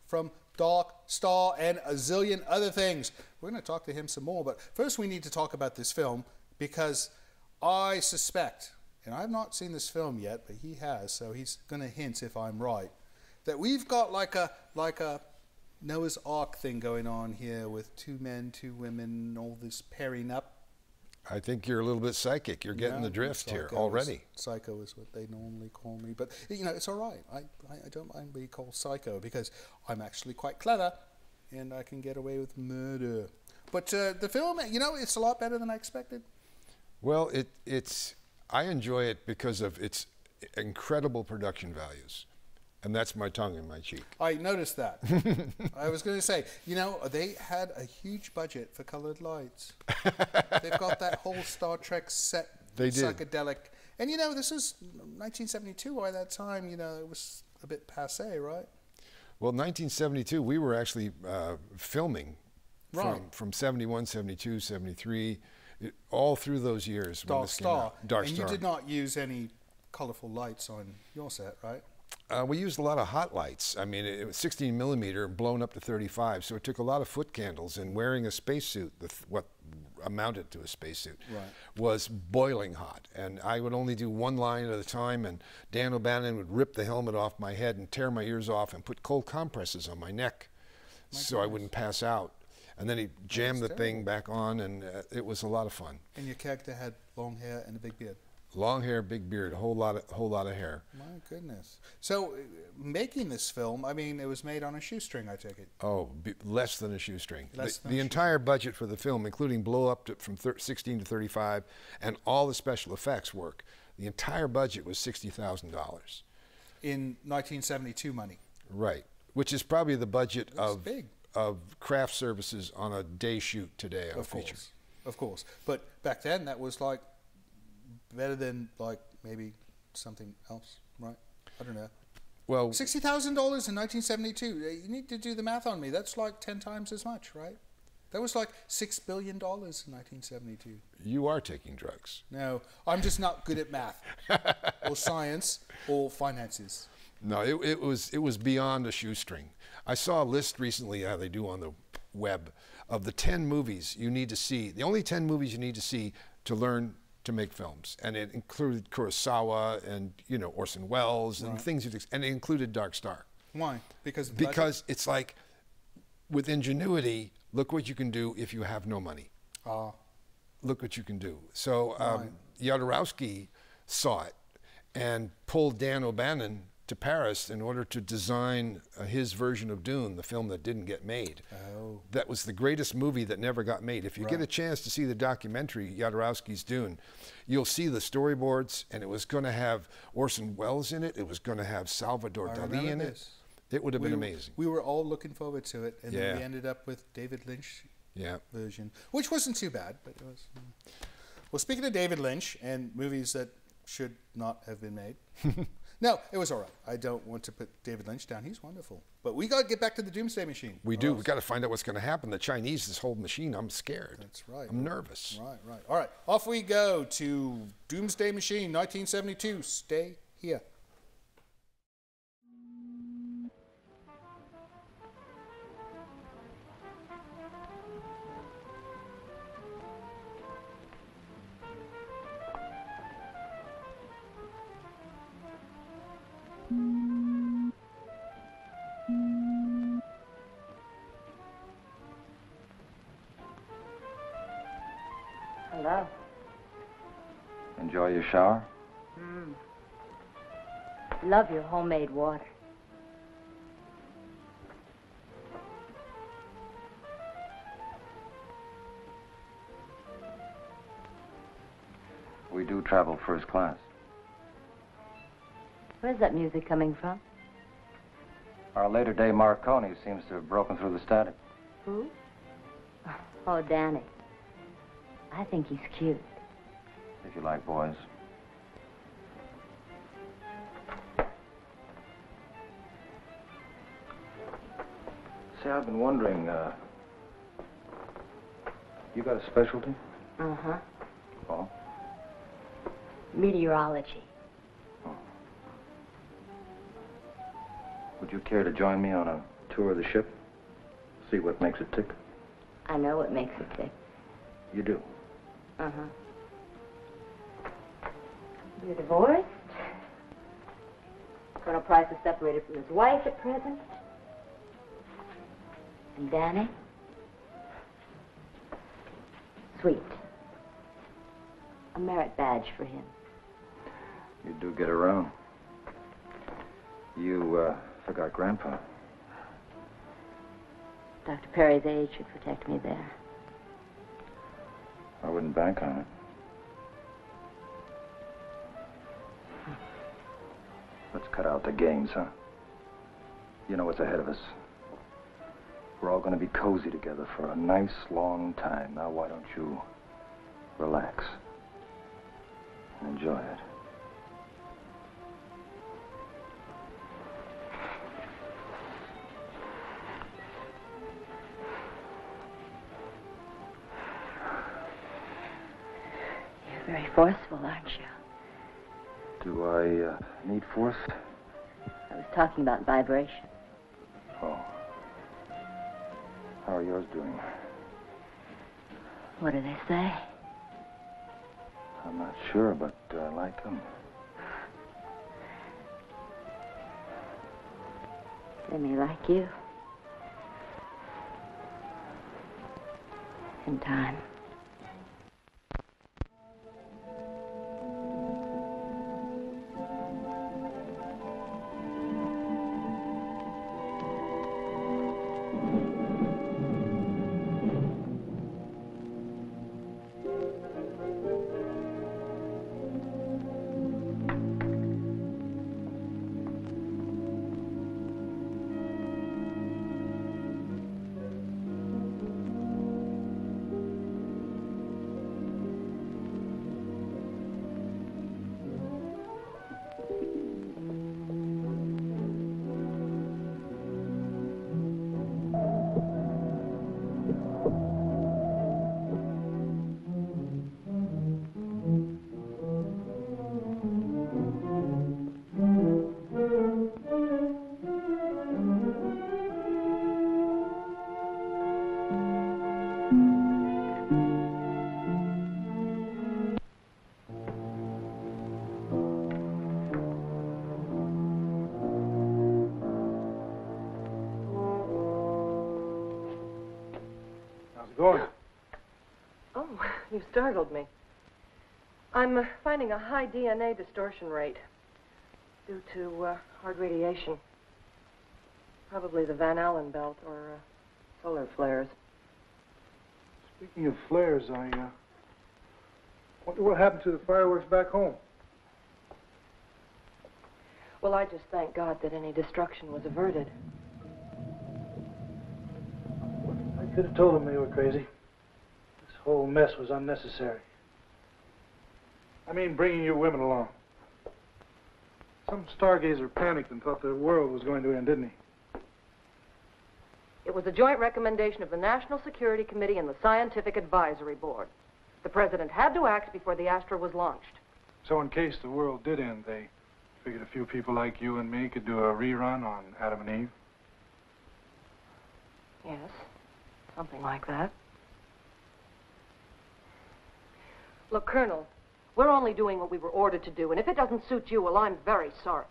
from Dark Star and a zillion other things. We're going to talk to him some more, but first we need to talk about this film because I suspect, and I've not seen this film yet, but he has, so he's going to hint if I'm right, that we've got like a like a Noah's Ark thing going on here with two men, two women, all this pairing up. I think you're a little bit psychic. You're getting yeah, the drift here already. Is, psycho is what they normally call me. But, you know, it's all right. I, I, I don't mind being called psycho because I'm actually quite clever and I can get away with murder. But uh, the film, you know, it's a lot better than I expected. Well, it, it's, I enjoy it because of its incredible production values. And that's my tongue in my cheek. I noticed that. I was going to say, you know, they had a huge budget for colored lights. They've got that whole Star Trek set, they psychedelic. Did. And, you know, this is nineteen seventy-two. By that time, you know, it was a bit passé, right? Well, nineteen seventy-two, we were actually uh, filming right. from, from seventy-one, seventy-two, seventy-three, it, all through those years. Dark when this Star. Came out. Dark and Star. You did not use any colorful lights on your set, right? Uh, we used a lot of hot lights. I mean, it, it was sixteen millimeter blown up to thirty-five, so it took a lot of foot candles, and wearing a spacesuit, the th what amounted to a spacesuit, right. was boiling hot. And I would only do one line at a time, and Dan O'Bannon would rip the helmet off my head and tear my ears off and put cold compresses on my neck my so goodness. I wouldn't pass out. And then he jammed the thing back on, and uh, it was a lot of fun. And your character had long hair and a big beard. Long hair, big beard, a whole lot of whole lot of hair. My goodness. So, uh, making this film, I mean, it was made on a shoestring, I take it. Oh, b less than a shoestring. Less the than the a entire shoestring. Budget for the film, including blow up to, from sixteen to thirty-five, and all the special effects work, the entire budget was sixty thousand dollars. In nineteen seventy-two money. Right, which is probably the budget of big. of craft services on a day shoot today on of a course. feature. Of course, but back then that was like. Better than like maybe something else, right? I don't know. Well, sixty thousand dollars in nineteen seventy-two. You need to do the math on me. That's like ten times as much, right? That was like six billion dollars in nineteen seventy-two. You are taking drugs. No, I'm just not good at math, or science, or finances. No, it, it was it was beyond a shoestring. I saw a list recently how they do on the web of the ten movies you need to see. The only ten movies you need to see to learn. To make films, and it included Kurosawa and you know Orson Welles and right. things, you'd and it included Dark Star. Why? Because because budget? It's like with ingenuity, look what you can do if you have no money. Ah, uh, look what you can do. So um, Jodorowsky saw it and pulled Dan O'Bannon to Paris in order to design uh, his version of Dune, the film that didn't get made. Oh. That was the greatest movie that never got made. If you right. get a chance to see the documentary, Jodorowsky's Dune, you'll see the storyboards, and it was gonna have Orson Welles in it, it was gonna have Salvador I Dali in this. it. It would have we been amazing. We were all looking forward to it, and yeah. then we ended up with David Lynch yeah. version, which wasn't too bad, but it was. Mm. Well, speaking of David Lynch and movies that should not have been made, no, it was all right. I don't want to put David Lynch down. He's wonderful. But we got to get back to the Doomsday Machine. We do. Else. We got to find out what's going to happen. The Chinese, this whole machine, I'm scared. That's right. I'm nervous. Right, right. All right. Off we go to Doomsday Machine, nineteen seventy-two. Stay here. Hello. Enjoy your shower? Mm. Love your homemade water. We do travel first class. Where's that music coming from? Our later day Marconi seems to have broken through the static. Who? Oh, Danny. I think he's cute. If you like boys. See, I've been wondering, uh... you got a specialty? Uh-huh. Oh? Meteorology. Oh. Would you care to join me on a tour of the ship? See what makes it tick? I know what makes it tick. You do? Uh-huh. You're divorced? Colonel Price is separated from his wife at present. And Danny? Sweet. A merit badge for him. You do get around. You, uh, forgot Grandpa. Doctor Perry's age should protect me there. I wouldn't bank on it. Let's cut out the games, huh? You know what's ahead of us. We're all going to be cozy together for a nice long time. Now why don't you relax and enjoy it? You're very forceful, aren't you? Do I uh, need force? I was talking about vibration. Oh. How are yours doing? What do they say? I'm not sure, but I uh, like them. They may like you. In time. You startled me. I'm uh, finding a high D N A distortion rate due to uh, hard radiation. Probably the Van Allen belt or uh, solar flares. Speaking of flares, I uh, wonder what happened to the fireworks back home. Well, I just thank God that any destruction was averted. I could have told them they were crazy. The whole mess was unnecessary. I mean, bringing you women along. Some stargazer panicked and thought the world was going to end, didn't he? It was a joint recommendation of the National Security Committee and the Scientific Advisory Board. The president had to act before the Astra was launched. So in case the world did end, they figured a few people like you and me could do a rerun on Adam and Eve? Yes, something like that. Look, Colonel, we're only doing what we were ordered to do, and if it doesn't suit you, well, I'm very sorry.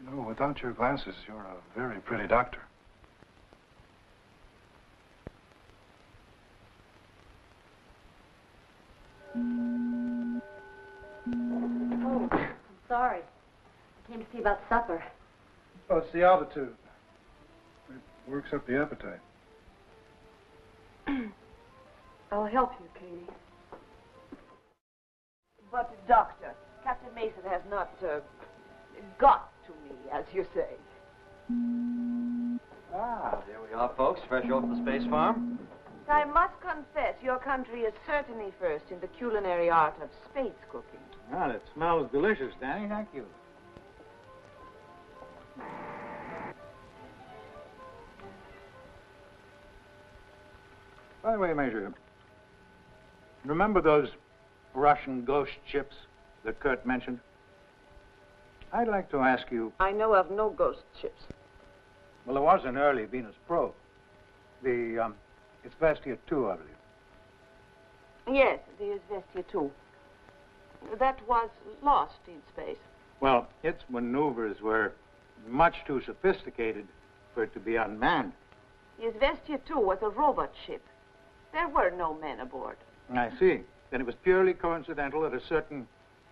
You know, without your glasses, you're a very pretty doctor. Oh, I'm sorry. I came to see about supper. Oh, it's the altitude. It works up the appetite. I'll help you, Katie. But, Doctor, Captain Mason has not uh, got to me, as you say. Ah, there we are, folks, fresh off the space farm. I must confess, your country is certainly first in the culinary art of space cooking. Well, it smells delicious, Danny. Thank you. By the way, Major, remember those Russian ghost ships that Kurt mentioned? I'd like to ask you... I know of no ghost ships. Well, there was an early Venus probe. The, um, it's Vestia two, I believe. Yes, it is Vestia two. That was lost in space. Well, its maneuvers were much too sophisticated for it to be unmanned. Yes, Vestia two was a robot ship. There were no men aboard. I see. Then it was purely coincidental that a certain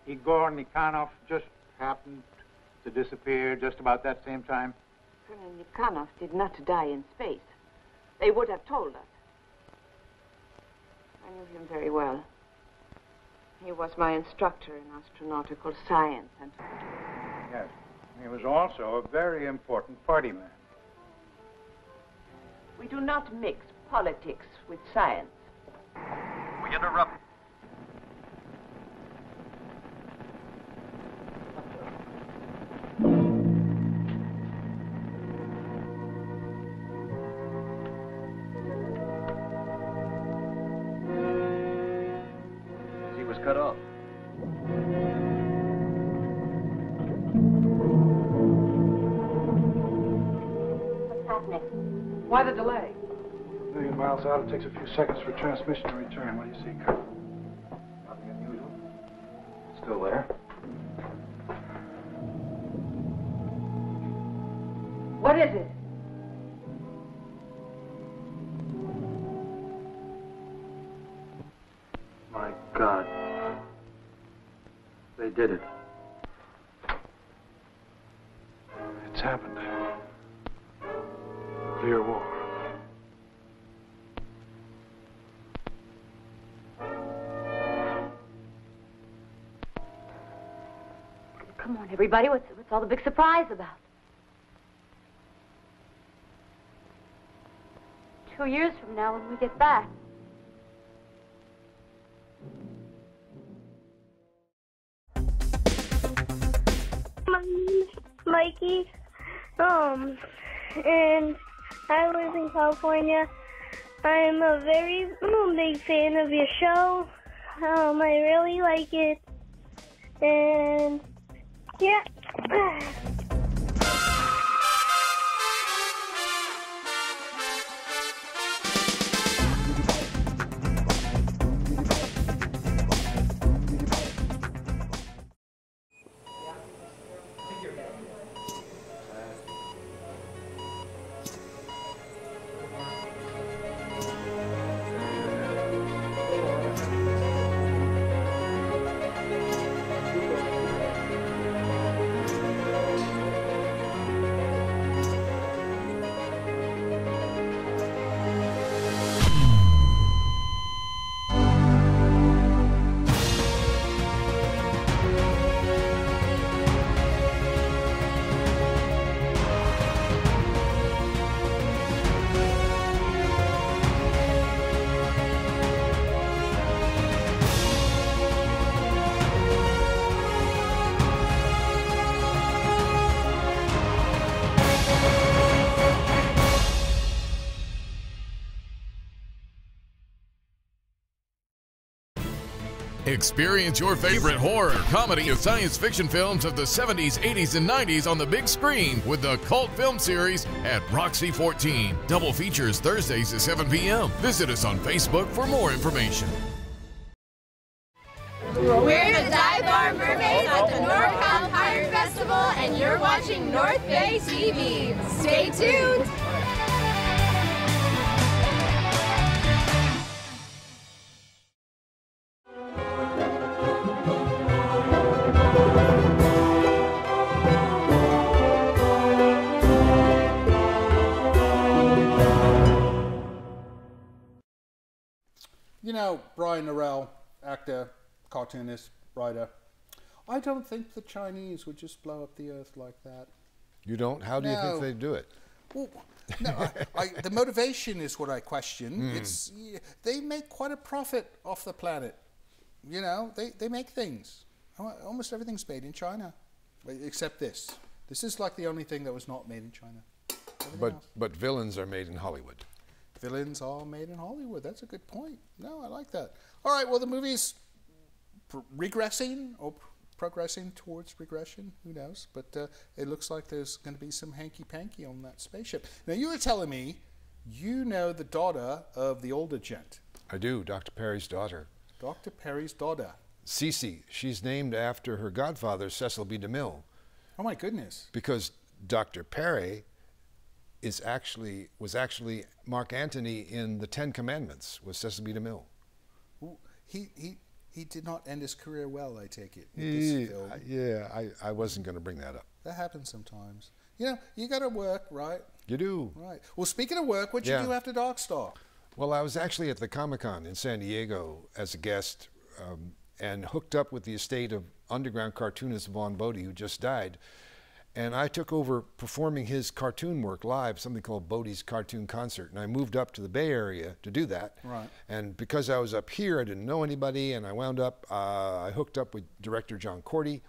Igor Nikanov just happened to disappear just about that same time. Colonel Nikanov did not die in space. They would have told us. I knew him very well. He was my instructor in astronautical science. And yes, he was also a very important party man. We do not mix politics with science. We interrupt. Out. It takes a few seconds for transmission to return. What do you see, Kurt? Nothing unusual. Still there. What is it? My God. They did it. It's happened. Clear war. Everybody, what's, what's all the big surprise about? Two years from now, when we get back. My name's Mikey, um, and I live in California. I'm a very I'm a big fan of your show. Um, I really like it, and. Yeah. Experience your favorite horror, comedy, and science fiction films of the seventies, eighties, and nineties on the big screen with the Cult Film Series at Roxy fourteen. Double features Thursdays at seven p m Visit us on Facebook for more information. We're the Dive Bar Mermaids at the NorCal Pirate Festival, and you're watching North Bay T V. Stay tuned! You know, Brian Narelle, actor, cartoonist, writer, I don't think the Chinese would just blow up the earth like that. You don't? How do no. you think they do it? Well, no, I, I, the motivation is what I question. Mm. It's, they make quite a profit off the planet. You know, they, they make things. Almost everything's made in China, except this. This is like the only thing that was not made in China. But, but villains are made in Hollywood. Villains all made in Hollywood. That's a good point. No, I like that. All right, well, the movie's regressing or pr progressing towards regression. Who knows? But uh, it looks like there's going to be some hanky-panky on that spaceship. Now, you were telling me you know the daughter of the older gent. I do, Doctor Perry's daughter. Doctor Perry's daughter. Cece. She's named after her godfather, Cecil B. DeMille. Oh, my goodness. Because Doctor Perry... is actually, was actually Mark Antony in the Ten Commandments with Sesame DeMille. He, he, he did not end his career well, I take it. He, yeah, I, I wasn't going to bring that up. That happens sometimes. You know, you got to work, right? You do. Right. Well, speaking of work, what did yeah. you do after Dark Star? Well, I was actually at the Comic-Con in San Diego as a guest um, and hooked up with the estate of underground cartoonist Vaughn Bode, who just died. And I took over performing his cartoon work live, something called Bode's Cartoon Concert. And I moved up to the Bay Area to do that. Right. And because I was up here, I didn't know anybody. And I wound up, uh, I hooked up with director John Cordy,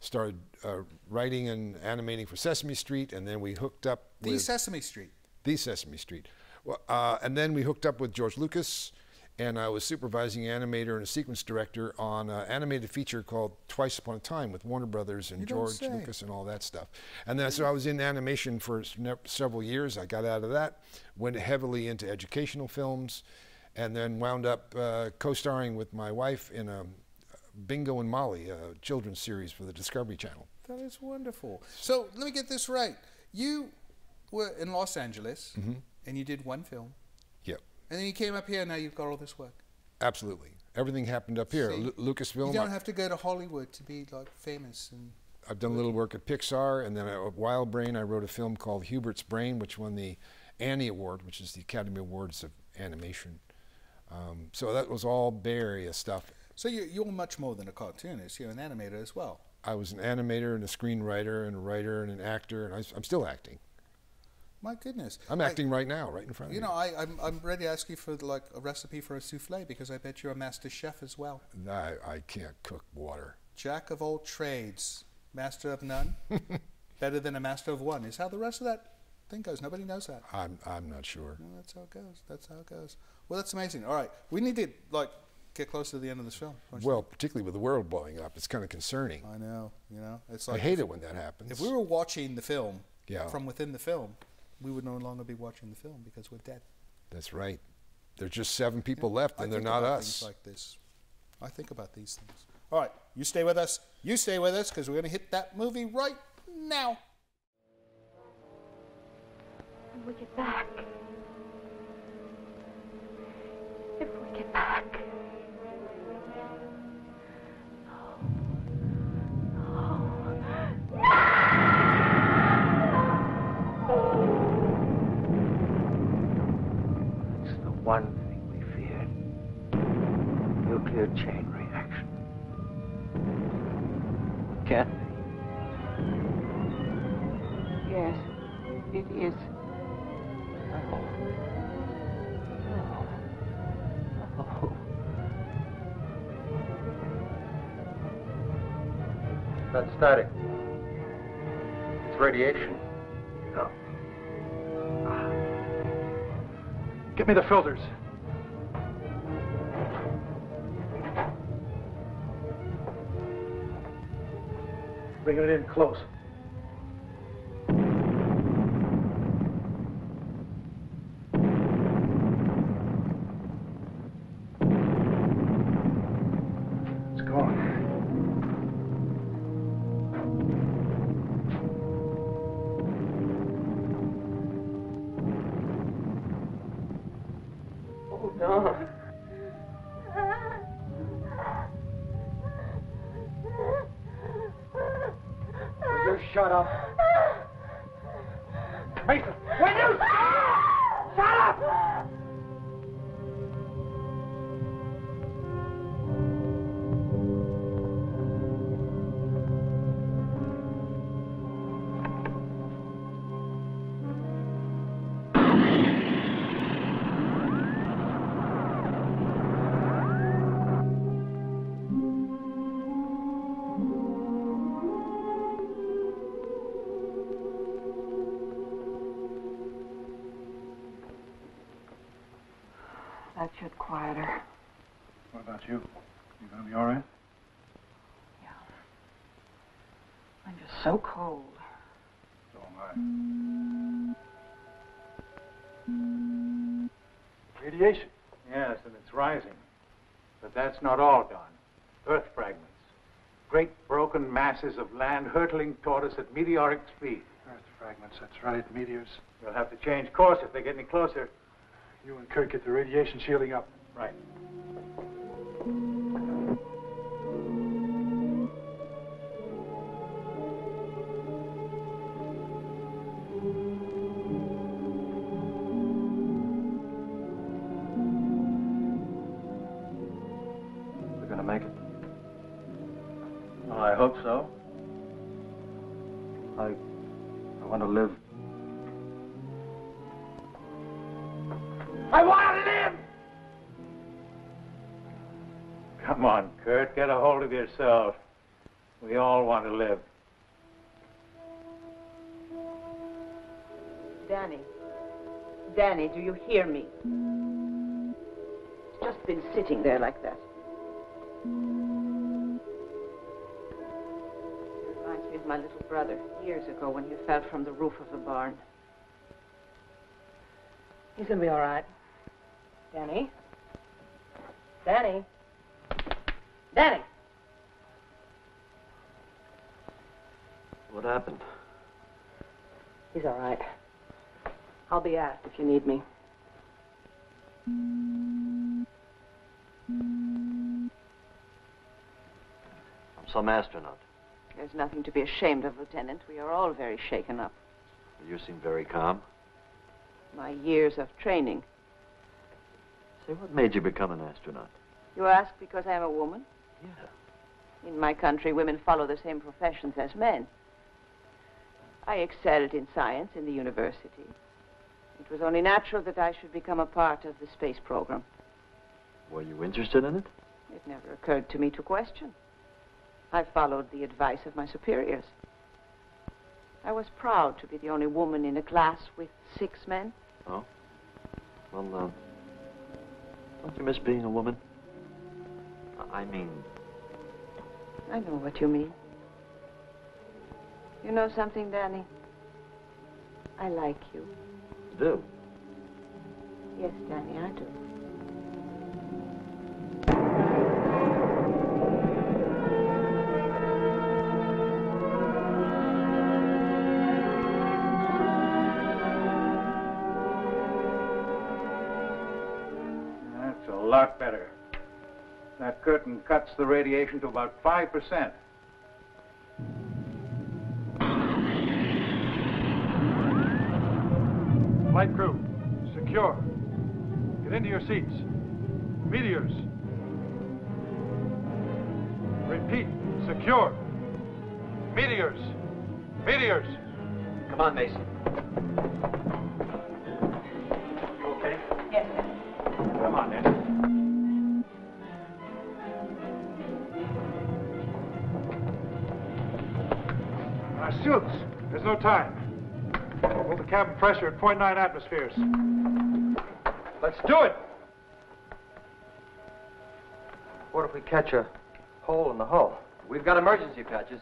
started uh, writing and animating for Sesame Street. And then we hooked up The with Sesame Street. The Sesame Street. Well, uh, and then we hooked up with George Lucas. And I was supervising animator and a sequence director on an animated feature called Twice Upon a Time with Warner Brothers and George Lucas and all that stuff. And then so I was in animation for several years. I got out of that, went heavily into educational films, and then wound up uh, co-starring with my wife in a Bingo and Molly, a children's series for the Discovery Channel. That is wonderful. So let me get this right. You were in Los Angeles, mm-hmm. and you did one film. And then you came up here, and now you've got all this work. Absolutely. Everything happened up here. See, Lucasfilm. You don't have to go to Hollywood to be like famous. And I've done a little work at Pixar, and then at Wild Brain, I wrote a film called Hubert's Brain, which won the Annie Award, which is the Academy Awards of Animation. Um, so that was all Bay Area stuff. So you, you're much more than a cartoonist. You're an animator as well. I was an animator and a screenwriter and a writer and an actor, and I, I'm still acting. My goodness. I'm acting I, right now, right in front of you. You know, I, I'm, I'm ready to ask you for like a recipe for a souffle because I bet you're a master chef as well. No, I, I can't cook water. Jack of all trades, master of none, better than a master of one is how the rest of that thing goes. Nobody knows that. I'm, I'm not sure. No, that's how it goes. That's how it goes. Well, that's amazing. All right. We need to like get closer to the end of this film. Well, particularly with the world blowing up, it's kind of concerning. I know. You know, it's like I hate if, it when that happens. If we were watching the film yeah. from within the film, we would no longer be watching the film because we're dead. That's right. There's just seven people yeah, left, and I they're not us. Things like this. I think about these things. All right, you stay with us. You stay with us because we're going to hit that movie right now. When we get back, if we get back. One thing we feared, nuclear chain reaction. Can't be. Yes, it is. No. No. No. That's static. It's radiation. No. Get me the filters. Bringing it in close. It's gone. Shut up. Wait, wait, you shut up! Quieter. What about you? You gonna be all right? Yeah. I'm just so cold. So am I. Radiation. Yes, and it's rising. But that's not all, Don. Earth fragments. Great broken masses of land hurtling toward us at meteoric speed. Earth fragments, that's right, meteors. You'll have to change course if they get any closer. You and Kurt get the radiation shielding up. Right. hope so. I... I want to live. I want to live! Come on, Kurt, get a hold of yourself. We all want to live. Danny. Danny, do you hear me? It's just been sitting there like that. It reminds me of my little brother years ago when he fell from the roof of the barn. He's gonna be all right. Danny? Danny? Danny! What happened? He's all right. I'll be out if you need me. I'm some astronaut. There's nothing to be ashamed of, Lieutenant. We are all very shaken up. You seem very calm. My years of training. Say, what made you become an astronaut? You ask because I'm a woman? Yeah. In my country, women follow the same professions as men. I excelled in science in the university. It was only natural that I should become a part of the space program. Were you interested in it? It never occurred to me to question. I followed the advice of my superiors. I was proud to be the only woman in a class with six men. Oh? Well, um, don't you miss being a woman? I mean... I know what you mean. You know something, Danny? I like you. You do? Yes, Danny, I do. That's a lot better. That curtain cuts the radiation to about five percent. Light crew, secure. Get into your seats. Meteors. Repeat, secure. Meteors. Meteors. Come on, Mason. You okay? Yes, sir. Come on, then. Our suits. There's no time. Hold the cabin pressure at point nine atmospheres. Let's do it! What if we catch a hole in the hull? We've got emergency patches.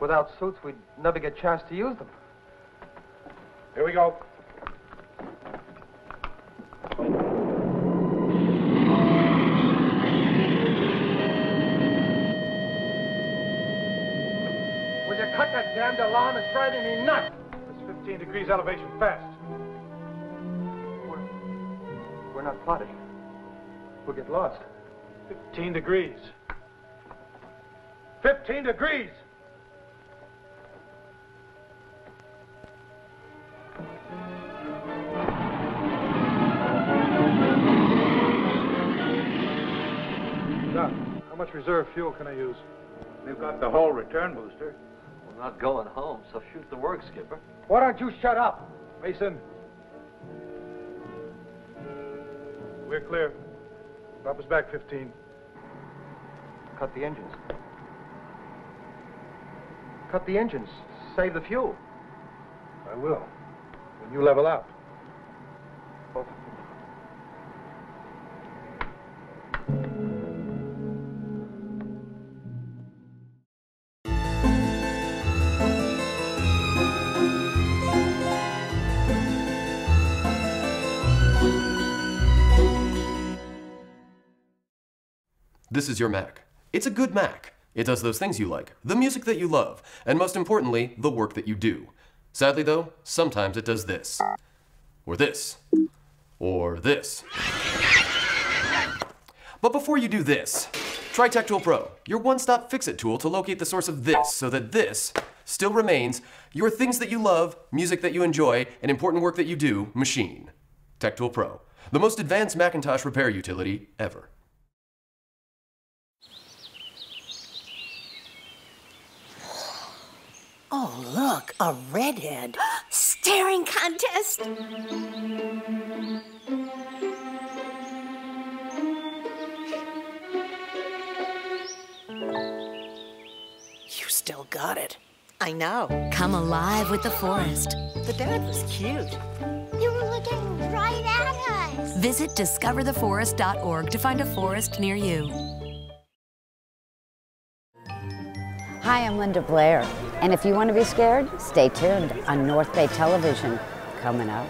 Without suits, we'd never get a chance to use them. Here we go. Will you cut that damned alarm? It's driving me nuts! fifteen degrees elevation, fast. We're, we're not plotting. We'll get lost. fifteen degrees. fifteen degrees! Doc, how much reserve fuel can I use? We've got the whole return booster. We're not going home, so shoot the work, Skipper. Why don't you shut up? Mason. We're clear. Drop us back fifteen. Cut the engines. Cut the engines. Save the fuel. I will. When you level out. Both of you. This is your Mac. It's a good Mac. It does those things you like, the music that you love, and most importantly, the work that you do. Sadly though, sometimes it does this. Or this. Or this. But before you do this, try TechTool Pro, your one-stop fix-it tool to locate the source of this so that this still remains your things that you love, music that you enjoy, and important work that you do machine. TechTool Pro, the most advanced Macintosh repair utility ever. Oh, look, a redhead. Staring contest. You still got it. I know. Come alive with the forest. The dad was cute. You were looking right at us. Visit discover the forest dot org to find a forest near you. Hi, I'm Linda Blair, and if you want to be scared, stay tuned on North Bay Television, coming up.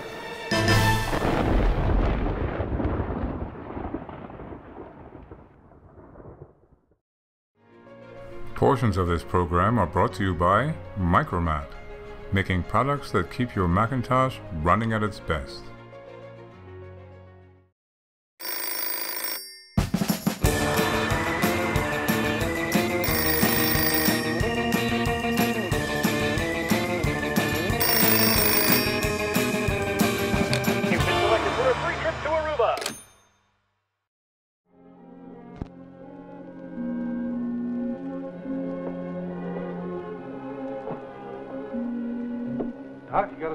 Portions of this program are brought to you by Micromat, making products that keep your Macintosh running at its best.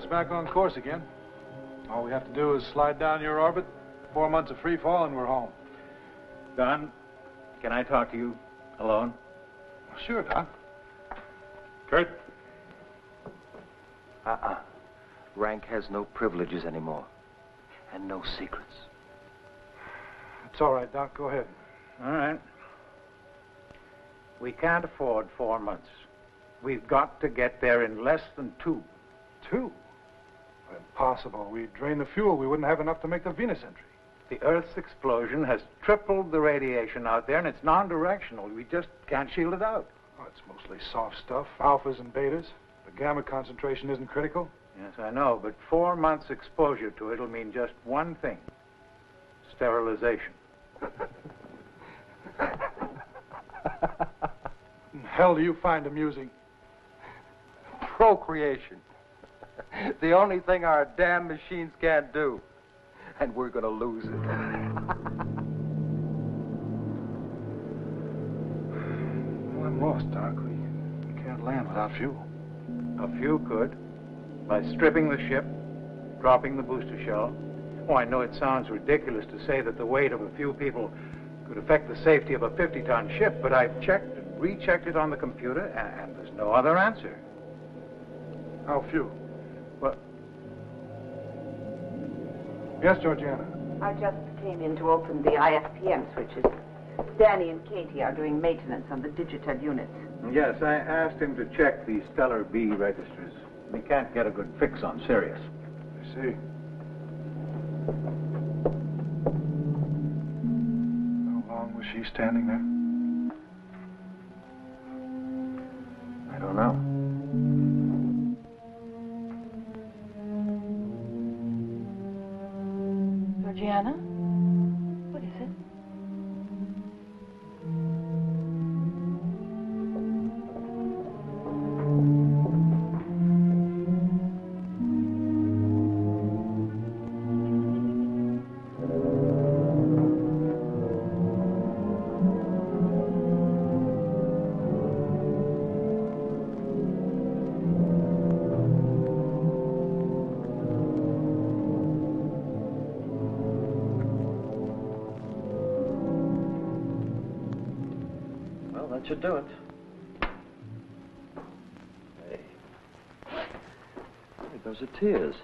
Back on course again. All we have to do is slide down your orbit, four months of free fall, and we're home. Don, can I talk to you alone? Sure, Don. Kurt? Uh-uh. Rank has no privileges anymore, and no secrets. It's all right, Doc. Go ahead. All right. We can't afford four months. We've got to get there in less than two. Two? Impossible. We'd drain the fuel. We wouldn't have enough to make the Venus entry. The Earth's explosion has tripled the radiation out there, and it's non-directional. We just can't shield it out. Oh, it's mostly soft stuff, alphas and betas. The gamma concentration isn't critical. Yes, I know, but four months' exposure to it will mean just one thing. Sterilization. In hell do you find amusing? Procreation. The only thing our damn machines can't do. And we're going to lose it. Well, I'm lost, Doc. We can't land without fuel. A few could. By stripping the ship, dropping the booster shell. Oh, I know it sounds ridiculous to say that the weight of a few people could affect the safety of a fifty ton ship, but I've checked and rechecked it on the computer, and there's no other answer. How few? What? Yes, Georgiana? I just came in to open the I S P M switches. Danny and Katie are doing maintenance on the digital units. Yes, I asked him to check the Stellar B registers. We can't get a good fix on Sirius. I see. How long was she standing there? I don't know. Gianna? What is it? Should do it. Hey. Hey, those are tears.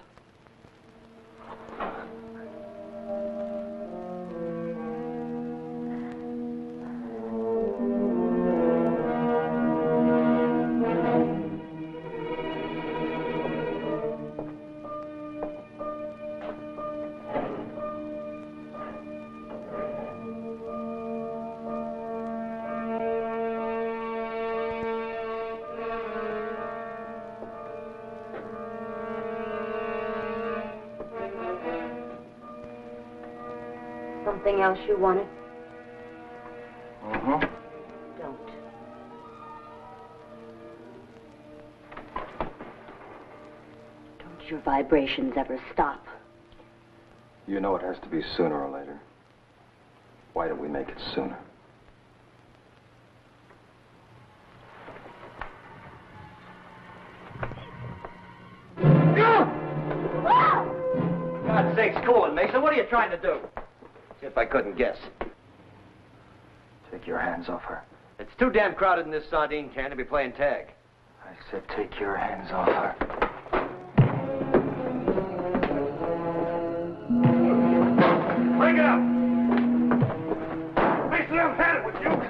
Anything else you wanted? Uh-huh. Don't. Don't your vibrations ever stop? You know it has to be sooner or later. Why don't we make it sooner? God's sakes, cool it, Mason. What are you trying to do? As if I couldn't guess. Take your hands off her. It's too damn crowded in this sardine can to be playing tag. I said take your hands off her. Bring it up! Mason, I've had it with you!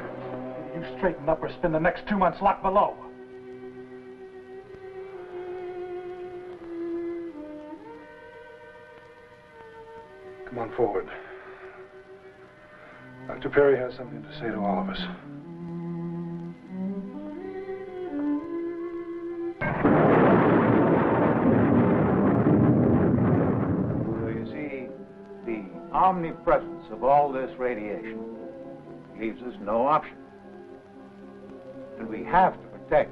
You straighten up or spend the next two months locked below. Come on forward. Doctor Perry has something to say to all of us. Omnipresence of all this radiation leaves us no option. And we have to protect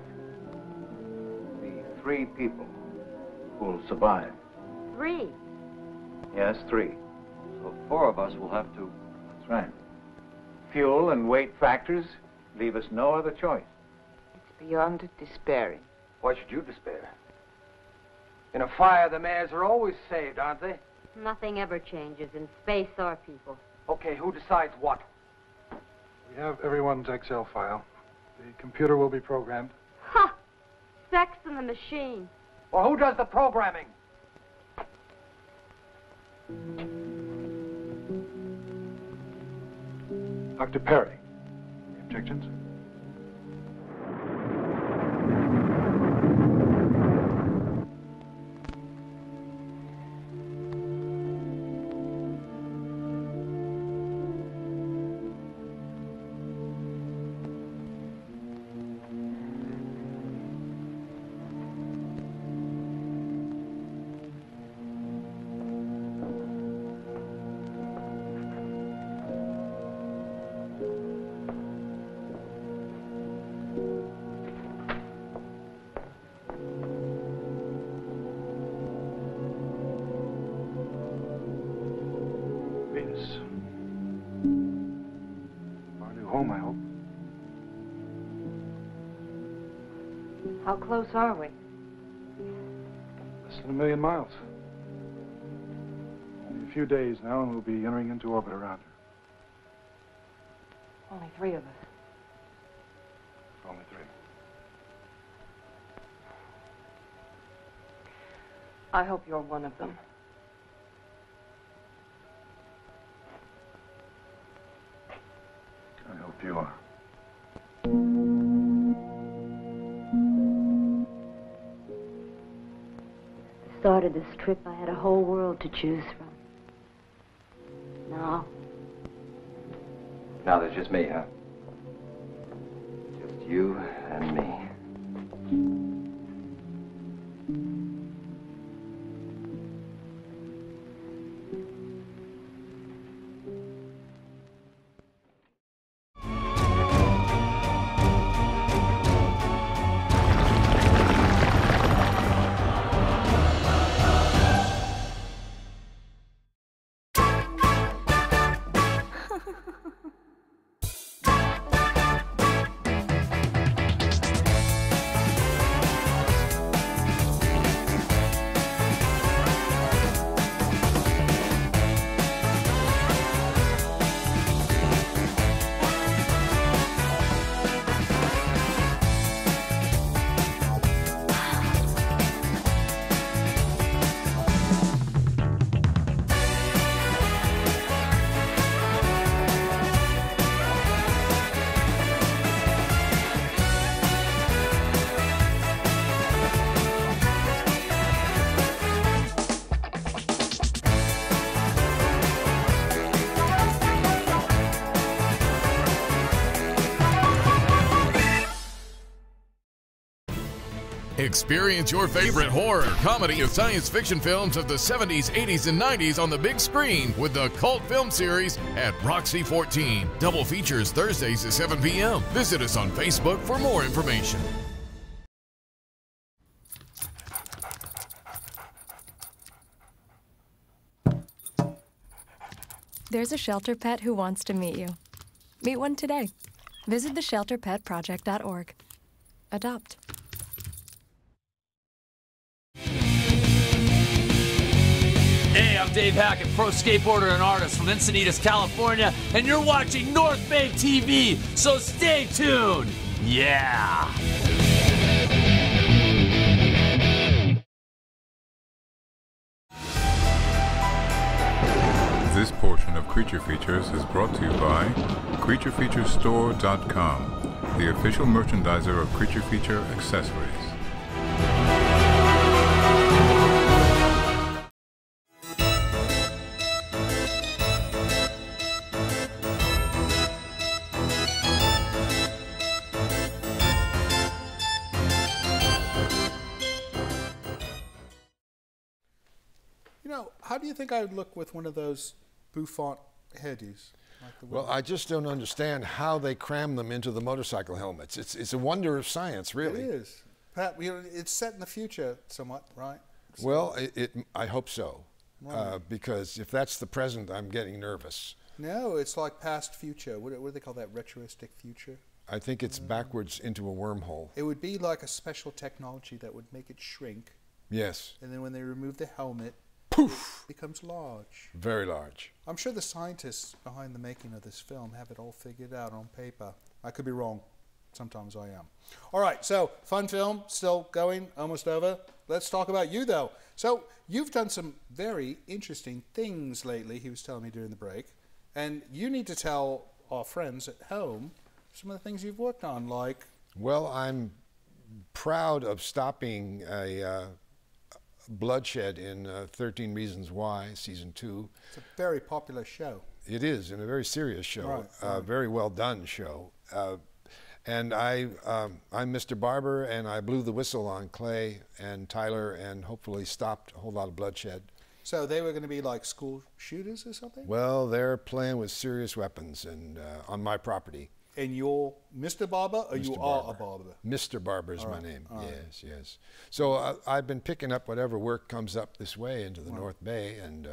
the three people who'll survive. Three? Yes, three. So four of us will have to... That's right. Fuel and weight factors leave us no other choice. It's beyond despairing. Why should you despair? In a fire, the mares are always saved, aren't they? Nothing ever changes in space or people. Okay, who decides what? We have everyone's Excel file. The computer will be programmed. Ha! Sex and the machine. Well, who does the programming? Doctor Perry. Any objections? How close are we? Less than a million miles. Only a few days now, and we'll be entering into orbit around her. Only three of us. Only three. I hope you're one of them. I hope you are. Started this trip, I had a whole world to choose from. Now... Now there's just me, huh? Just you and me. Experience your favorite horror, comedy, and science fiction films of the seventies, eighties, and nineties on the big screen with the Cult Film Series at Roxy fourteen. Double features Thursdays at seven p m Visit us on Facebook for more information. There's a shelter pet who wants to meet you. Meet one today. Visit the shelter pet project dot org. Adopt. Hey, I'm Dave Hackett, pro skateboarder and artist from Encinitas, California, and you're watching North Bay T V, so stay tuned. Yeah. This portion of Creature Features is brought to you by creature feature store dot com, the official merchandiser of Creature Feature accessories. You know, how do you think I would look with one of those bouffant headies? Like the well, I just don't understand how they cram them into the motorcycle helmets. It's it's a wonder of science, really. It is. Pat, you know, it's set in the future somewhat, right? So well, it, it. I hope so, right. uh, because if that's the present, I'm getting nervous. No, it's like past future. What, what do they call that? Retroistic future? I think it's um, backwards into a wormhole. It would be like a special technology that would make it shrink. Yes. And then when they remove the helmet, poof! It becomes large. Very large. I'm sure the scientists behind the making of this film have it all figured out on paper. I could be wrong. Sometimes I am. All right, so fun film, still going, almost over. Let's talk about you, though. So you've done some very interesting things lately, he was telling me during the break, and you need to tell our friends at home some of the things you've worked on, like... Well, I'm proud of stopping a... Uh, bloodshed in uh, thirteen Reasons Why, season two. It's a very popular show. It is, and a very serious show, right, uh, right. very well done show. Uh, and I, um, I'm Mister Barber, and I blew the whistle on Clay and Tyler and hopefully stopped a whole lot of bloodshed. So they were going to be like school shooters or something? Well, they're playing with serious weapons and uh, on my property. And you're Mister Barber, or Mister you Barber. Are a barber? Mister Barber is right. my name, all yes, right. yes. So uh, I've been picking up whatever work comes up this way into the right. North Bay, and uh,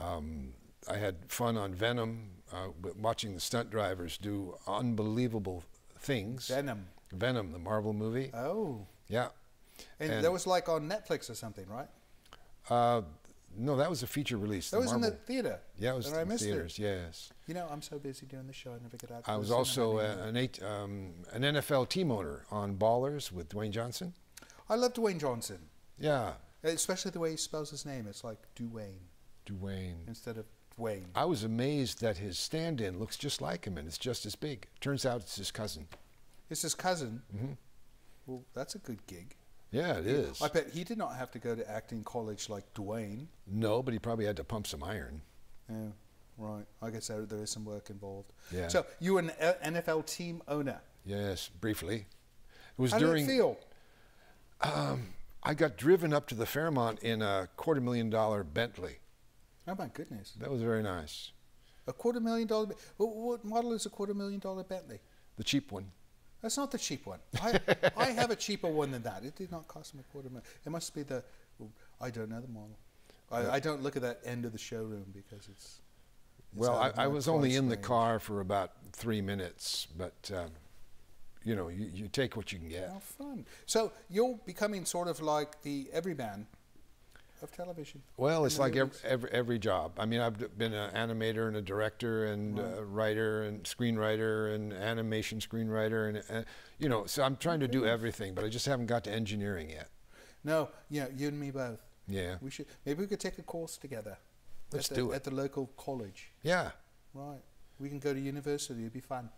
right. um, I had fun on Venom, uh, watching the stunt drivers do unbelievable things. Venom. Venom, the Marvel movie. Oh. Yeah. And, and that was like on Netflix or something, right? Uh, No, that was a feature release. That was Marvel. In the theater. Yeah, it was in the theaters, it. Yes. You know, I'm so busy doing the show, I never get out to I was also a, an, eight, um, an N F L team owner on Ballers with Dwayne Johnson. I love Dwayne Johnson. Yeah. Especially the way he spells his name. It's like Dwayne. Dwayne. Instead of Dwayne. I was amazed that his stand-in looks just like him, and it's just as big. Turns out it's his cousin. It's his cousin? Mm-hmm. Well, that's a good gig. Yeah, it is. I bet he did not have to go to acting college like Dwayne. No, but he probably had to pump some iron. Yeah, right. I guess there, there is some work involved. Yeah. So you were an N F L team owner. Yes, briefly. It was How during, did it feel? Um, I got driven up to the Fairmont in a quarter million dollar Bentley. Oh, my goodness. That was very nice. A quarter million dollar... What model is a quarter million dollar Bentley? The cheap one. That's not the cheap one. I, I have a cheaper one than that. It did not cost me a quarter million. It must be the, I don't know the model. I, I don't look at that end of the showroom because it's... it's well, I, I was only in range. the car for about three minutes, but, um, you know, you, you take what you can get. How fun. So you're becoming sort of like the everyman of television. Well, it's like every, every, every job. I mean, I've been an animator and a director and right. a writer and screenwriter and animation screenwriter and, and, you know, so I'm trying to do everything, but I just haven't got to engineering yet. No, you know, you and me both. Yeah. We should, maybe we could take a course together. Let's do it. At the local college. Yeah. Right. We can go to university. It'd be fun.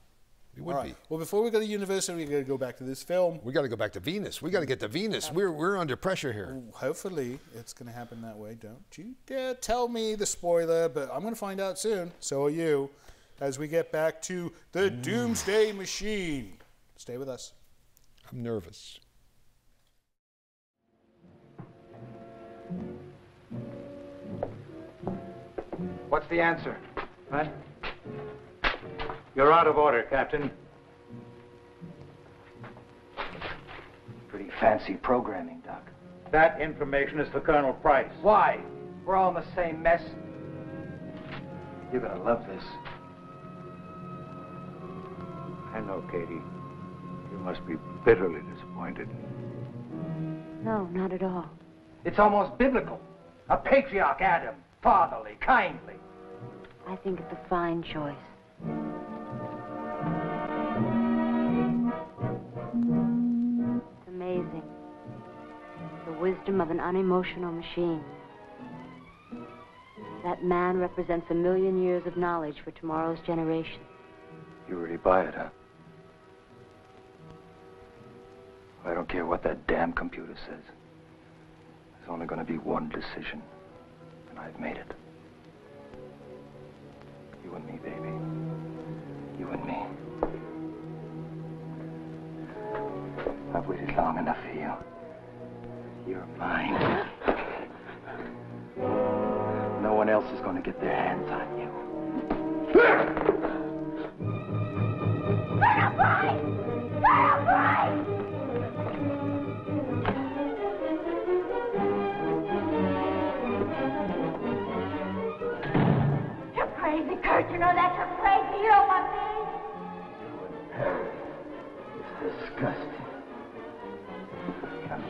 It would All right. be. Well, before we go to university, we got to go back to this film. We got to go back to Venus. We got to get to Venus. We're we're under pressure here. Hopefully, it's going to happen that way. Don't you dare tell me the spoiler, but I'm going to find out soon. So are you, as we get back to the mm. Doomsday Machine. Stay with us. I'm nervous. What's the answer? What? You're out of order, Captain. Pretty fancy programming, Doc. That information is for Colonel Price. Why? We're all in the same mess. You're gonna love this. I know, Katie. You must be bitterly disappointed. No, not at all. It's almost biblical. A patriarch, Adam. Fatherly, kindly. I think it's a fine choice. It's amazing. The wisdom of an unemotional machine. That man represents a million years of knowledge for tomorrow's generation. You really buy it, huh? I don't care what that damn computer says. There's only going to be one decision, and I've made it. You and me, baby. You and me. I've waited long enough for you. You're mine. No one else is going to get their hands on you. Butterfly! Butterfly! Kurt, you know that you're crazy. You don't want me. You and Harry. It's disgusting. Come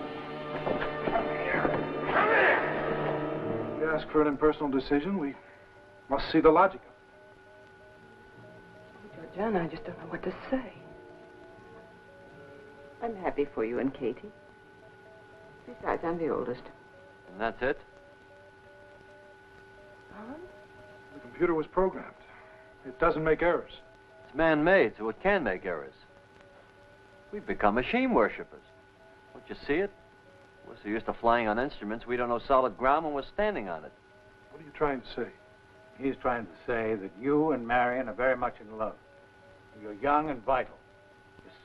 here. Come here. Come here. We ask for an impersonal decision. We must see the logic of it. Georgiana, I just don't know what to say. I'm happy for you and Katie. Besides, I'm the oldest. And that's it? Huh? The computer was programmed. It doesn't make errors. It's man-made, so it can make errors. We've become machine worshippers. Don't you see it? We're so used to flying on instruments, we don't know solid ground when we're standing on it. What are you trying to say? He's trying to say that you and Marion are very much in love. You're young and vital.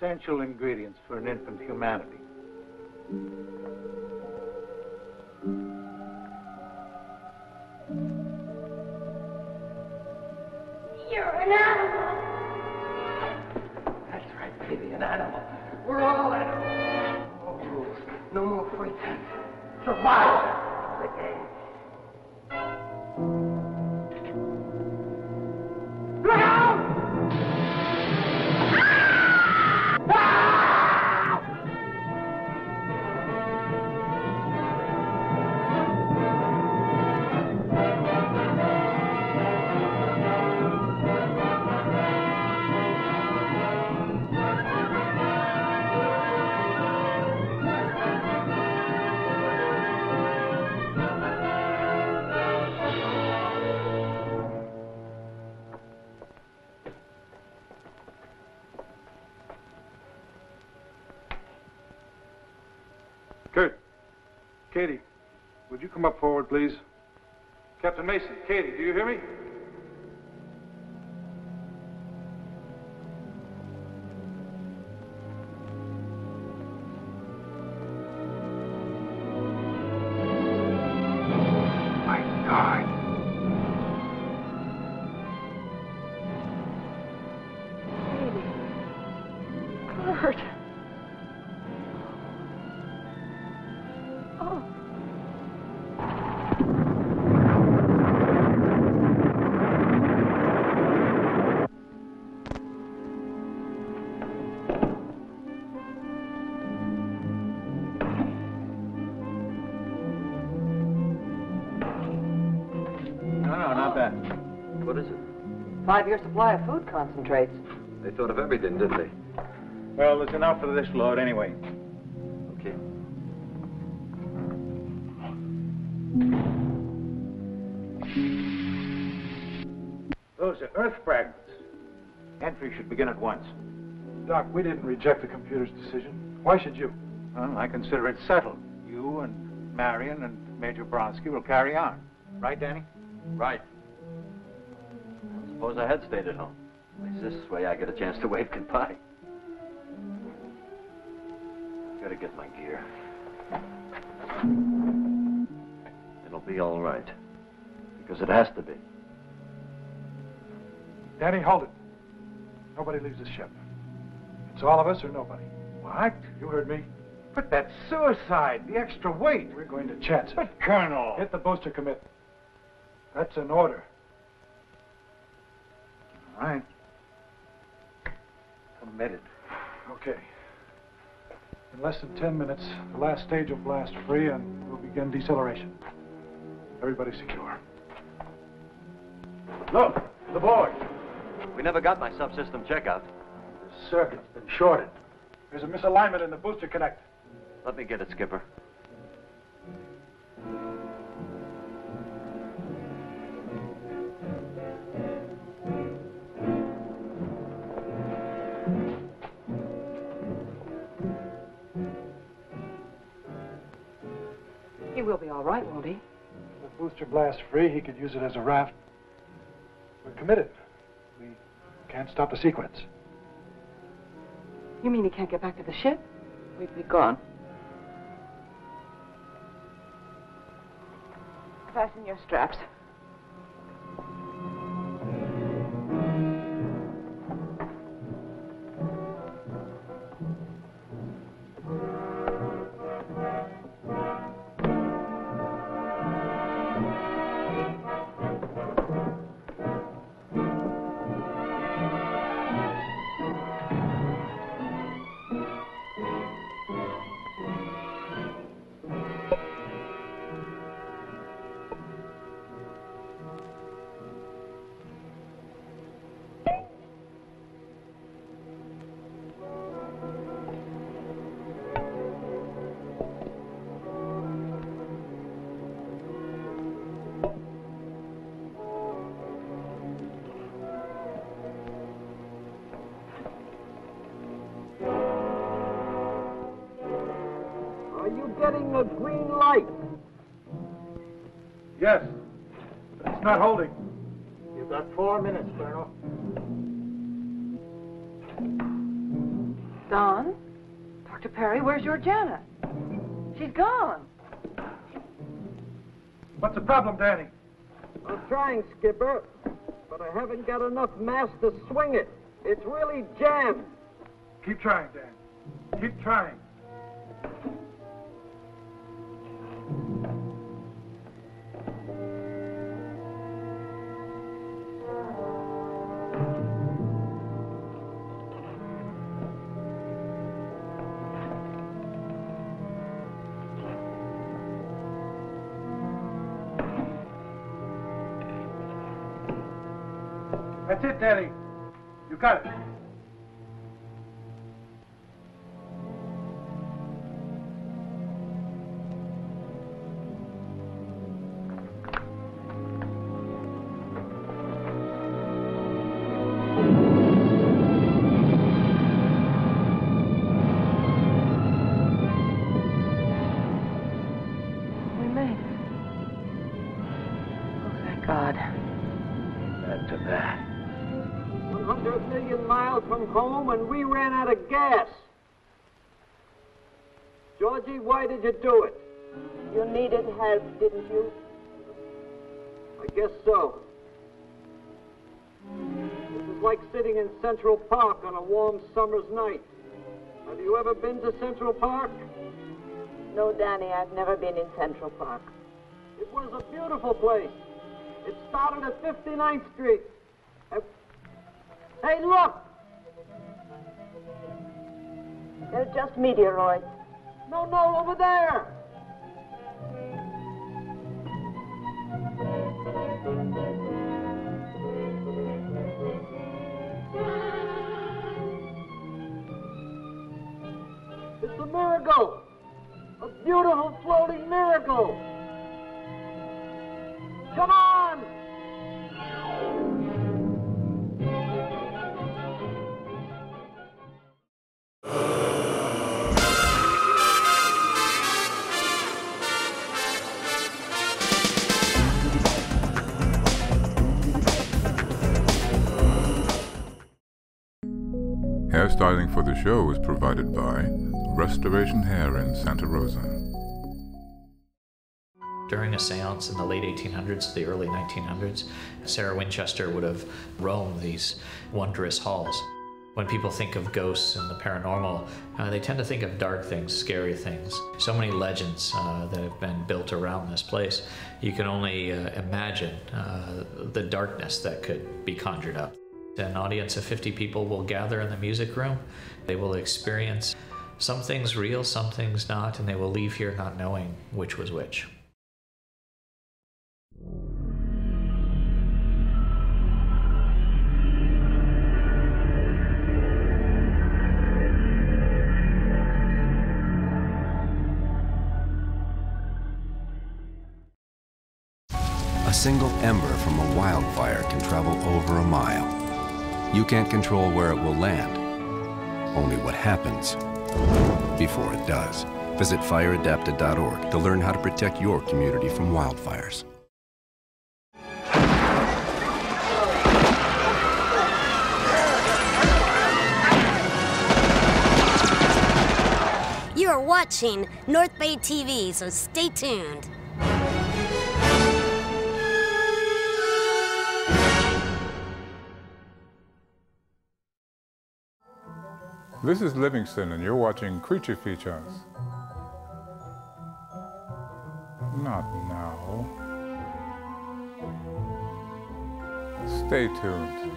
Essential ingredients for an infant humanity. An animal. That's right, baby, an animal. We're all animals. No rules, no more pretense. Survival of the game. Look out! Ah! Ah! Katie, would you come up forward, please? Captain Mason, Katie, do you hear me? My God. Katie. Kurt. Five-year supply of food concentrates. They thought of everything, didn't they? Well, there's enough for this load anyway. Okay. Those are earth fragments. Entry should begin at once. Doc, we didn't reject the computer's decision. Why should you? Well, I consider it settled. You and Marion and Major Bronsky will carry on. Right, Danny? Right. Suppose I had stayed at home. At least this way I get a chance to wave goodbye. Gotta get my gear. It'll be all right. Because it has to be. Danny, hold it. Nobody leaves the ship. It's all of us or nobody. What? You heard me. But that's suicide, the extra weight. We're going to chance it. But, Colonel... Hit the booster commit. That's an order. All right. Committed. Okay. In less than ten minutes, the last stage will blast free and we'll begin deceleration. Everybody's secure. Look, the board. We never got my subsystem checkout. The circuit's been shorted. There's a misalignment in the booster connector. Let me get it, Skipper. He will be all right, won't he? If the booster blasts free, he could use it as a raft. We're committed. We can't stop the sequence. You mean he can't get back to the ship? We'd be gone. Fasten your straps. Getting the green light. Yes, but it's not holding. You've got four minutes, Colonel. Don, Doctor Perry, where's your Janet? She's gone. What's the problem, Danny? I'm trying, Skipper, but I haven't got enough mass to swing it. It's really jammed. Keep trying, Dan. Keep trying. That's it, Danny. You got it. Home and we ran out of gas. Georgie, why did you do it? You needed help, didn't you? I guess so. This is like sitting in Central Park on a warm summer's night. Have you ever been to Central Park? No, Danny, I've never been in Central Park. It was a beautiful place. It started at fifty-ninth Street. Hey, look! They're just meteoroids. No, no, over there! It's a miracle! A beautiful floating miracle! Come on! Styling for the show is provided by Restoration Hair in Santa Rosa. During a seance in the late eighteen hundreds to the early nineteen hundreds, Sarah Winchester would have roamed these wondrous halls. When people think of ghosts and the paranormal, uh, they tend to think of dark things, scary things. So many legends uh, that have been built around this place. You can only uh, imagine uh, the darkness that could be conjured up. An audience of fifty people will gather in the music room. They will experience some things real, some things not, and they will leave here not knowing which was which. A single ember from a wildfire can travel over a mile. You can't control where it will land, only what happens before it does. Visit fire adapted dot org to learn how to protect your community from wildfires. You are watching North Bay T V, so stay tuned. This is Livingston, and you're watching Creature Features. Not now. Stay tuned.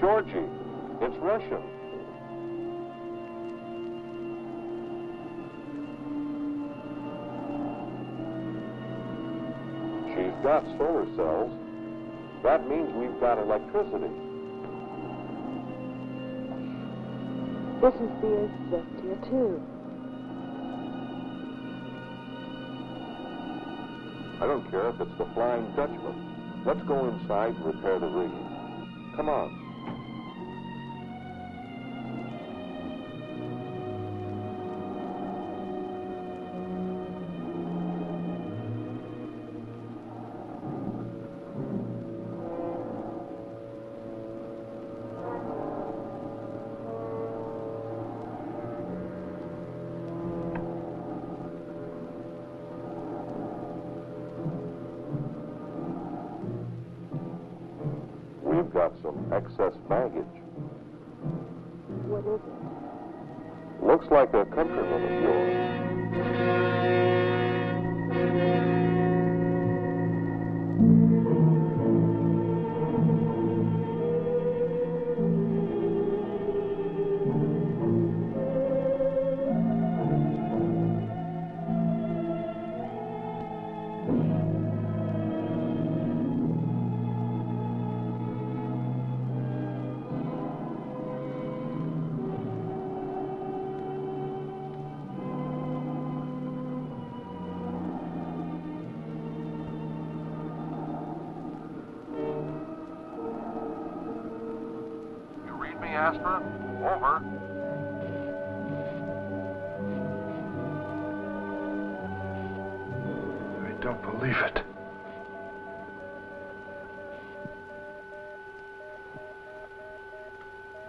Georgie, it's Russian. She's got solar cells. That means we've got electricity. This is the eighth shift here, too. I don't care if it's the Flying Dutchman. Let's go inside and repair the rigging. Come on. Excess baggage. What is it? Looks like a countryman of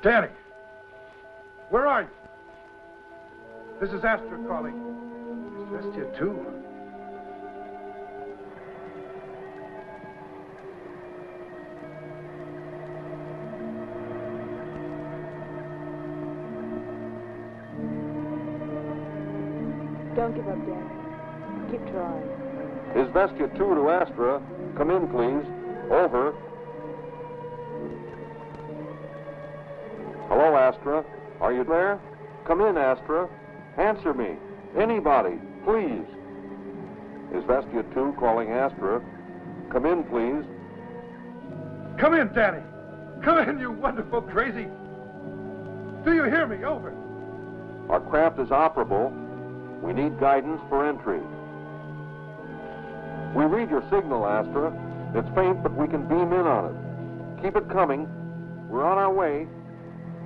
Danny, where are you? This is Astra calling. He's dressed here too. Don't give up, Danny. Keep trying. Is Vestia two to Astra? Come in, please. Over. Astra, are you there? Come in, Astra. Answer me. Anybody, please. Is Vestia two calling Astra? Come in, please. Come in, Danny. Come in, you wonderful crazy. Do you hear me? Over. Our craft is operable. We need guidance for entry. We read your signal, Astra. It's faint, but we can beam in on it. Keep it coming. We're on our way.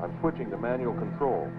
I'm switching to manual control.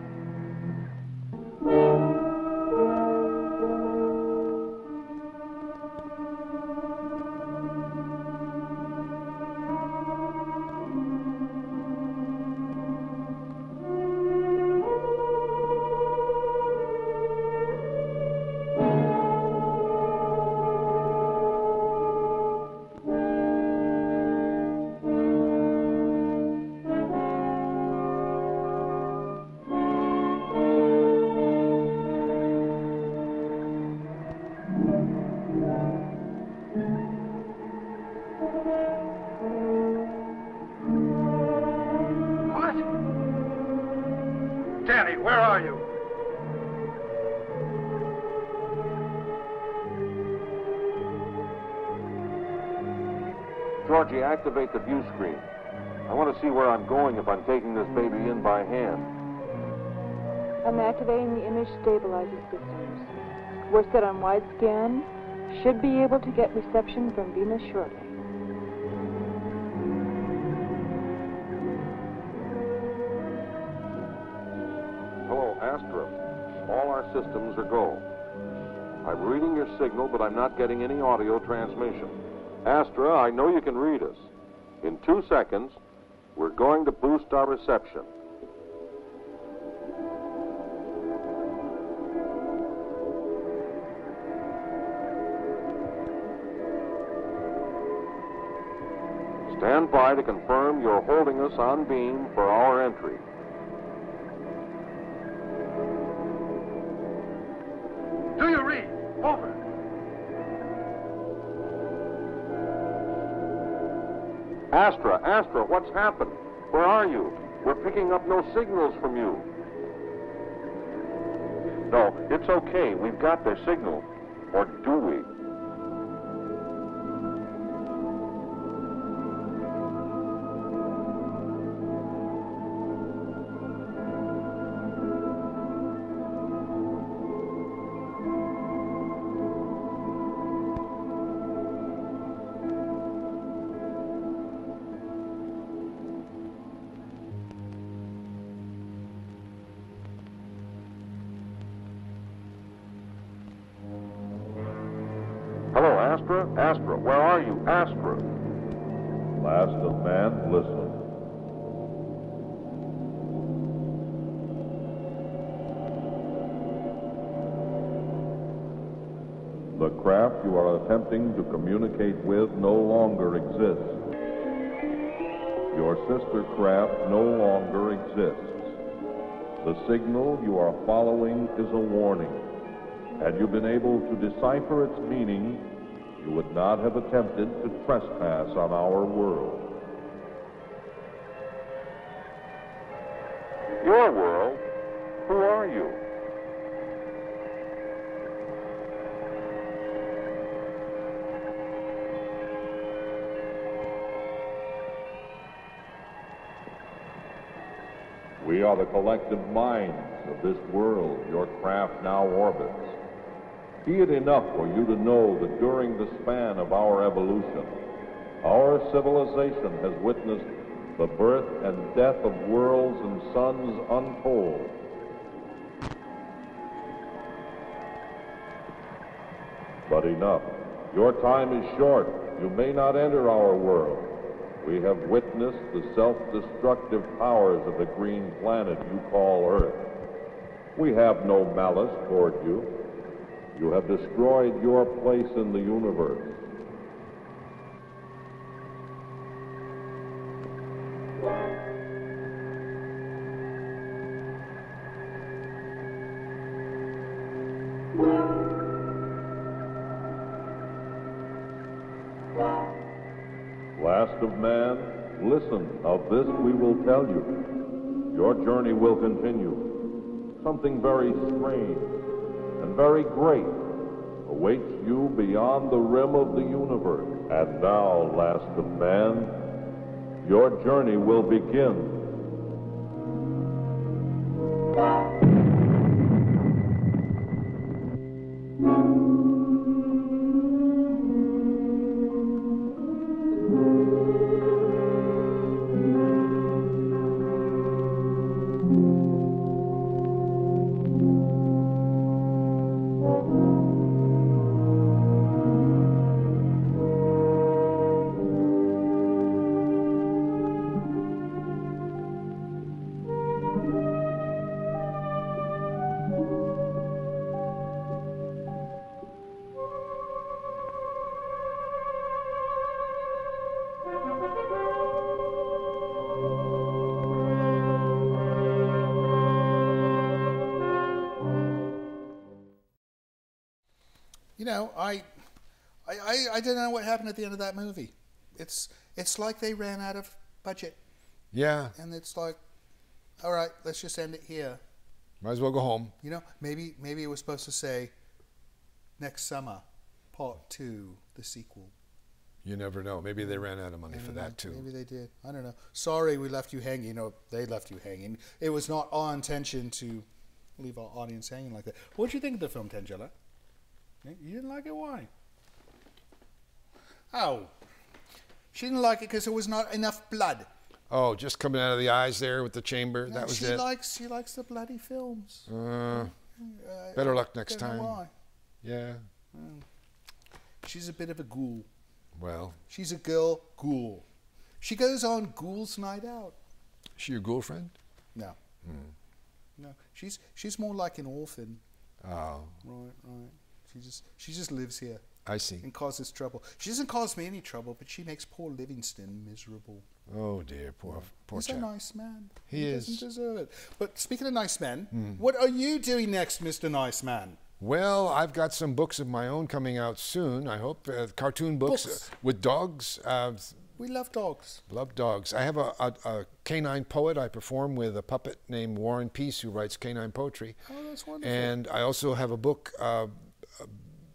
Where are you? Georgie, activate the view screen. I want to see where I'm going if I'm taking this baby in by hand. I'm activating the image stabilizer systems. We're set on widescan. Should be able to get reception from Venus shortly. Hello, Astra. All our systems are go. I'm reading your signal, but I'm not getting any audio transmission. Astra, I know you can read us. In two seconds, we're going to boost our reception. Stand by to confirm you're holding us on beam for our entry. Do you read? Over. Astra, Astra, what's happened? Where are you? We're picking up no signals from you. No, it's okay. We've got their signal. Or do we? Astra, where are you? Astra. Last of man, listen. The craft you are attempting to communicate with no longer exists. Your sister craft no longer exists. The signal you are following is a warning. Had you been able to decipher its meaning, you would not have attempted to trespass on our world. Your world? Who are you? We are the collective minds of this world your craft now orbits. Be it enough for you to know that during the span of our evolution, our civilization has witnessed the birth and death of worlds and suns untold. But enough. Your time is short. You may not enter our world. We have witnessed the self-destructive powers of the green planet you call Earth. We have no malice toward you. You have destroyed your place in the universe. Last of man, listen, of this we will tell you. Your journey will continue. Something very strange and very great awaits you beyond the rim of the universe. And now, last of man, your journey will begin. You know, I, I, I don't know what happened at the end of that movie. It's, it's like they ran out of budget. Yeah. And it's like, all right, let's just end it here. Might as well go home. You know, maybe maybe it was supposed to say, next summer, part two, the sequel. You never know. Maybe they ran out of money for that, too. Maybe they did. I don't know. Sorry we left you hanging. No, they left you hanging. It was not our intention to leave our audience hanging like that. What did you think of the film, Tangella? You didn't like it? Why? Oh. She didn't like it because there was not enough blood. Oh, just coming out of the eyes there with the chamber. No, that was she it. Likes, she likes the bloody films. Uh, better luck next time. Why. Yeah. Mm. She's a bit of a ghoul. Well, she's a girl ghoul. She goes on ghouls night out. Is she your ghoul friend? No. Mm. No. She's she's more like an orphan. Oh. Right, right. She just she just lives here. I see. And causes trouble. She doesn't cause me any trouble, but she makes poor Livingston miserable. Oh dear, poor poor chap. He's a nice man. He, he is. Doesn't deserve it. But speaking of nice men, mm. what are you doing next, Mister Nice Man? Well, I've got some books of my own coming out soon, I hope. Uh, cartoon books, books. Uh, with dogs. Uh, we love dogs. Love dogs. I have a, a, a canine poet I perform with, a puppet named Warren Peace, who writes canine poetry. Oh, that's wonderful. And I also have a book, uh,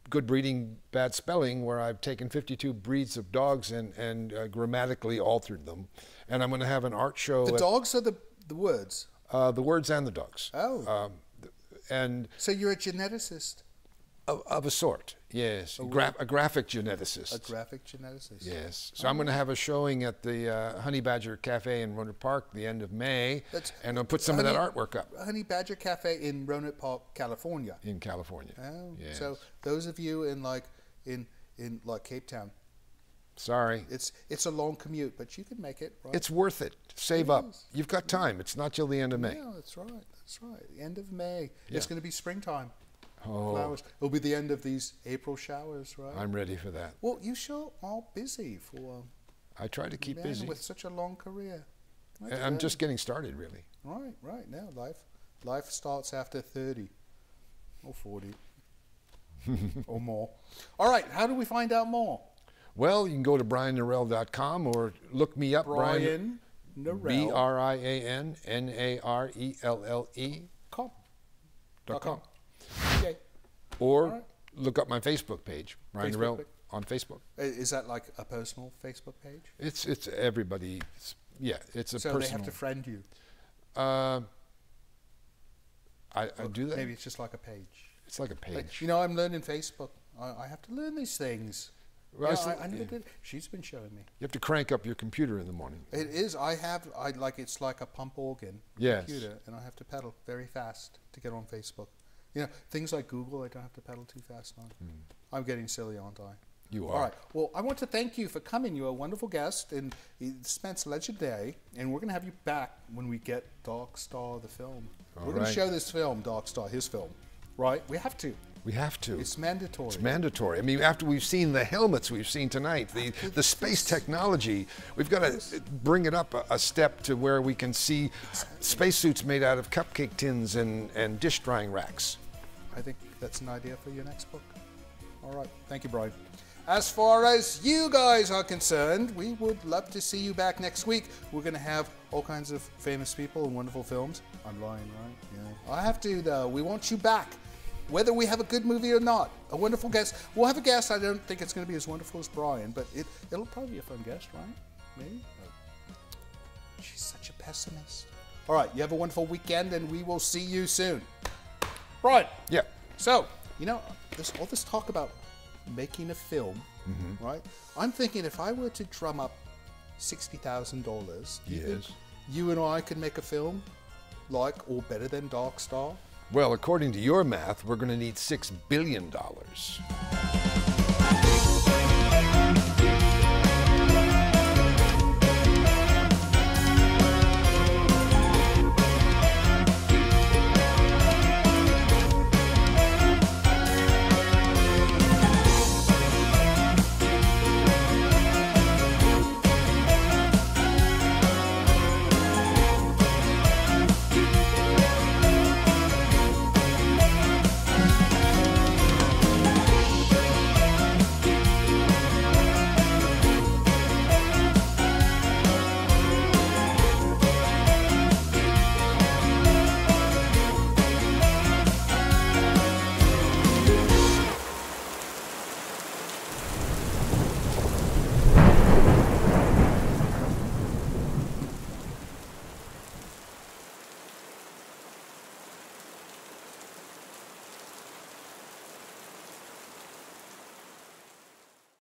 Good Breeding, Bad Spelling, where I've taken fifty-two breeds of dogs and, and uh, grammatically altered them. And I'm going to have an art show. The dogs are the, the words? Uh, the words and the dogs. Oh. Um, And so you're a geneticist? Of, of a sort, yes. A, Gra a graphic geneticist. A graphic geneticist. Yes. So oh. I'm going to have a showing at the uh, Honey Badger Cafe in Rohnert Park the end of May. That's, and I'll put some honey, of that artwork up. Honey Badger Cafe in Rohnert Park, California. In California. Oh. Yes. So those of you in like in in like Cape Town. Sorry. It's it's a long commute, but you can make it. Right? It's worth it. Save it up. Is. You've got time. It's not till the end of May. Yeah, that's right. That's right. The end of May. Yeah. It's going to be springtime. Oh. Flowers. It'll be the end of these April showers, right? I'm ready for that. Well, you sure are busy for. I try to keep busy with such a long career. Right I'm just getting started, really. Right, right. Now life, life starts after thirty, or forty, or more. All right. How do we find out more? Well, you can go to brian narelle dot com or look me up. Brian. Brian Narelle. B R I A N N A R E L L E .com. Dot com. Okay. Or right. Look up my Facebook page, Brian Facebook Narelle, page. On Facebook. Is that like a personal Facebook page? It's it's everybody. It's, yeah, it's a so personal. So they have to friend you. Uh, I, I do that. Maybe it's just like a page. It's like a page. Like, you know, I'm learning Facebook. I, I have to learn these things. Well, no, I, I never did. She's been showing me. You have to crank up your computer in the morning. It is. I have. I like. It's like a pump organ. Yes. Computer, and I have to pedal very fast to get on Facebook. You know, things like Google, I don't have to pedal too fast on. Mm. I'm getting silly, aren't I? You are. All right. Well, I want to thank you for coming. You're a wonderful guest, and Spence legendary. And we're going to have you back when we get Dark Star the film. All we're right. going to show this film, Dark Star, his film, right? We have to. We have to. It's mandatory. It's mandatory. I mean, after we've seen the helmets we've seen tonight, the, the space technology, we've got to bring it up a, a step to where we can see spacesuits made out of cupcake tins and, and dish drying racks. I think that's an idea for your next book. All right. Thank you, Brian. As far as you guys are concerned, we would love to see you back next week. We're going to have all kinds of famous people and wonderful films. I'm lying, right? Yeah. I have to, though. We want you back. Whether we have a good movie or not, a wonderful guest. We'll have a guest. I don't think it's going to be as wonderful as Brian, but it, it'll probably be a fun guest, right? Maybe? She's such a pessimist. All right, you have a wonderful weekend, and we will see you soon. Brian. Yeah. So, you know, there's all this talk about making a film, mm-hmm. right? I'm thinking if I were to drum up sixty thousand dollars, yes. you and I could make a film like or better than Dark Star? Well, according to your math, we're going to need six billion dollars.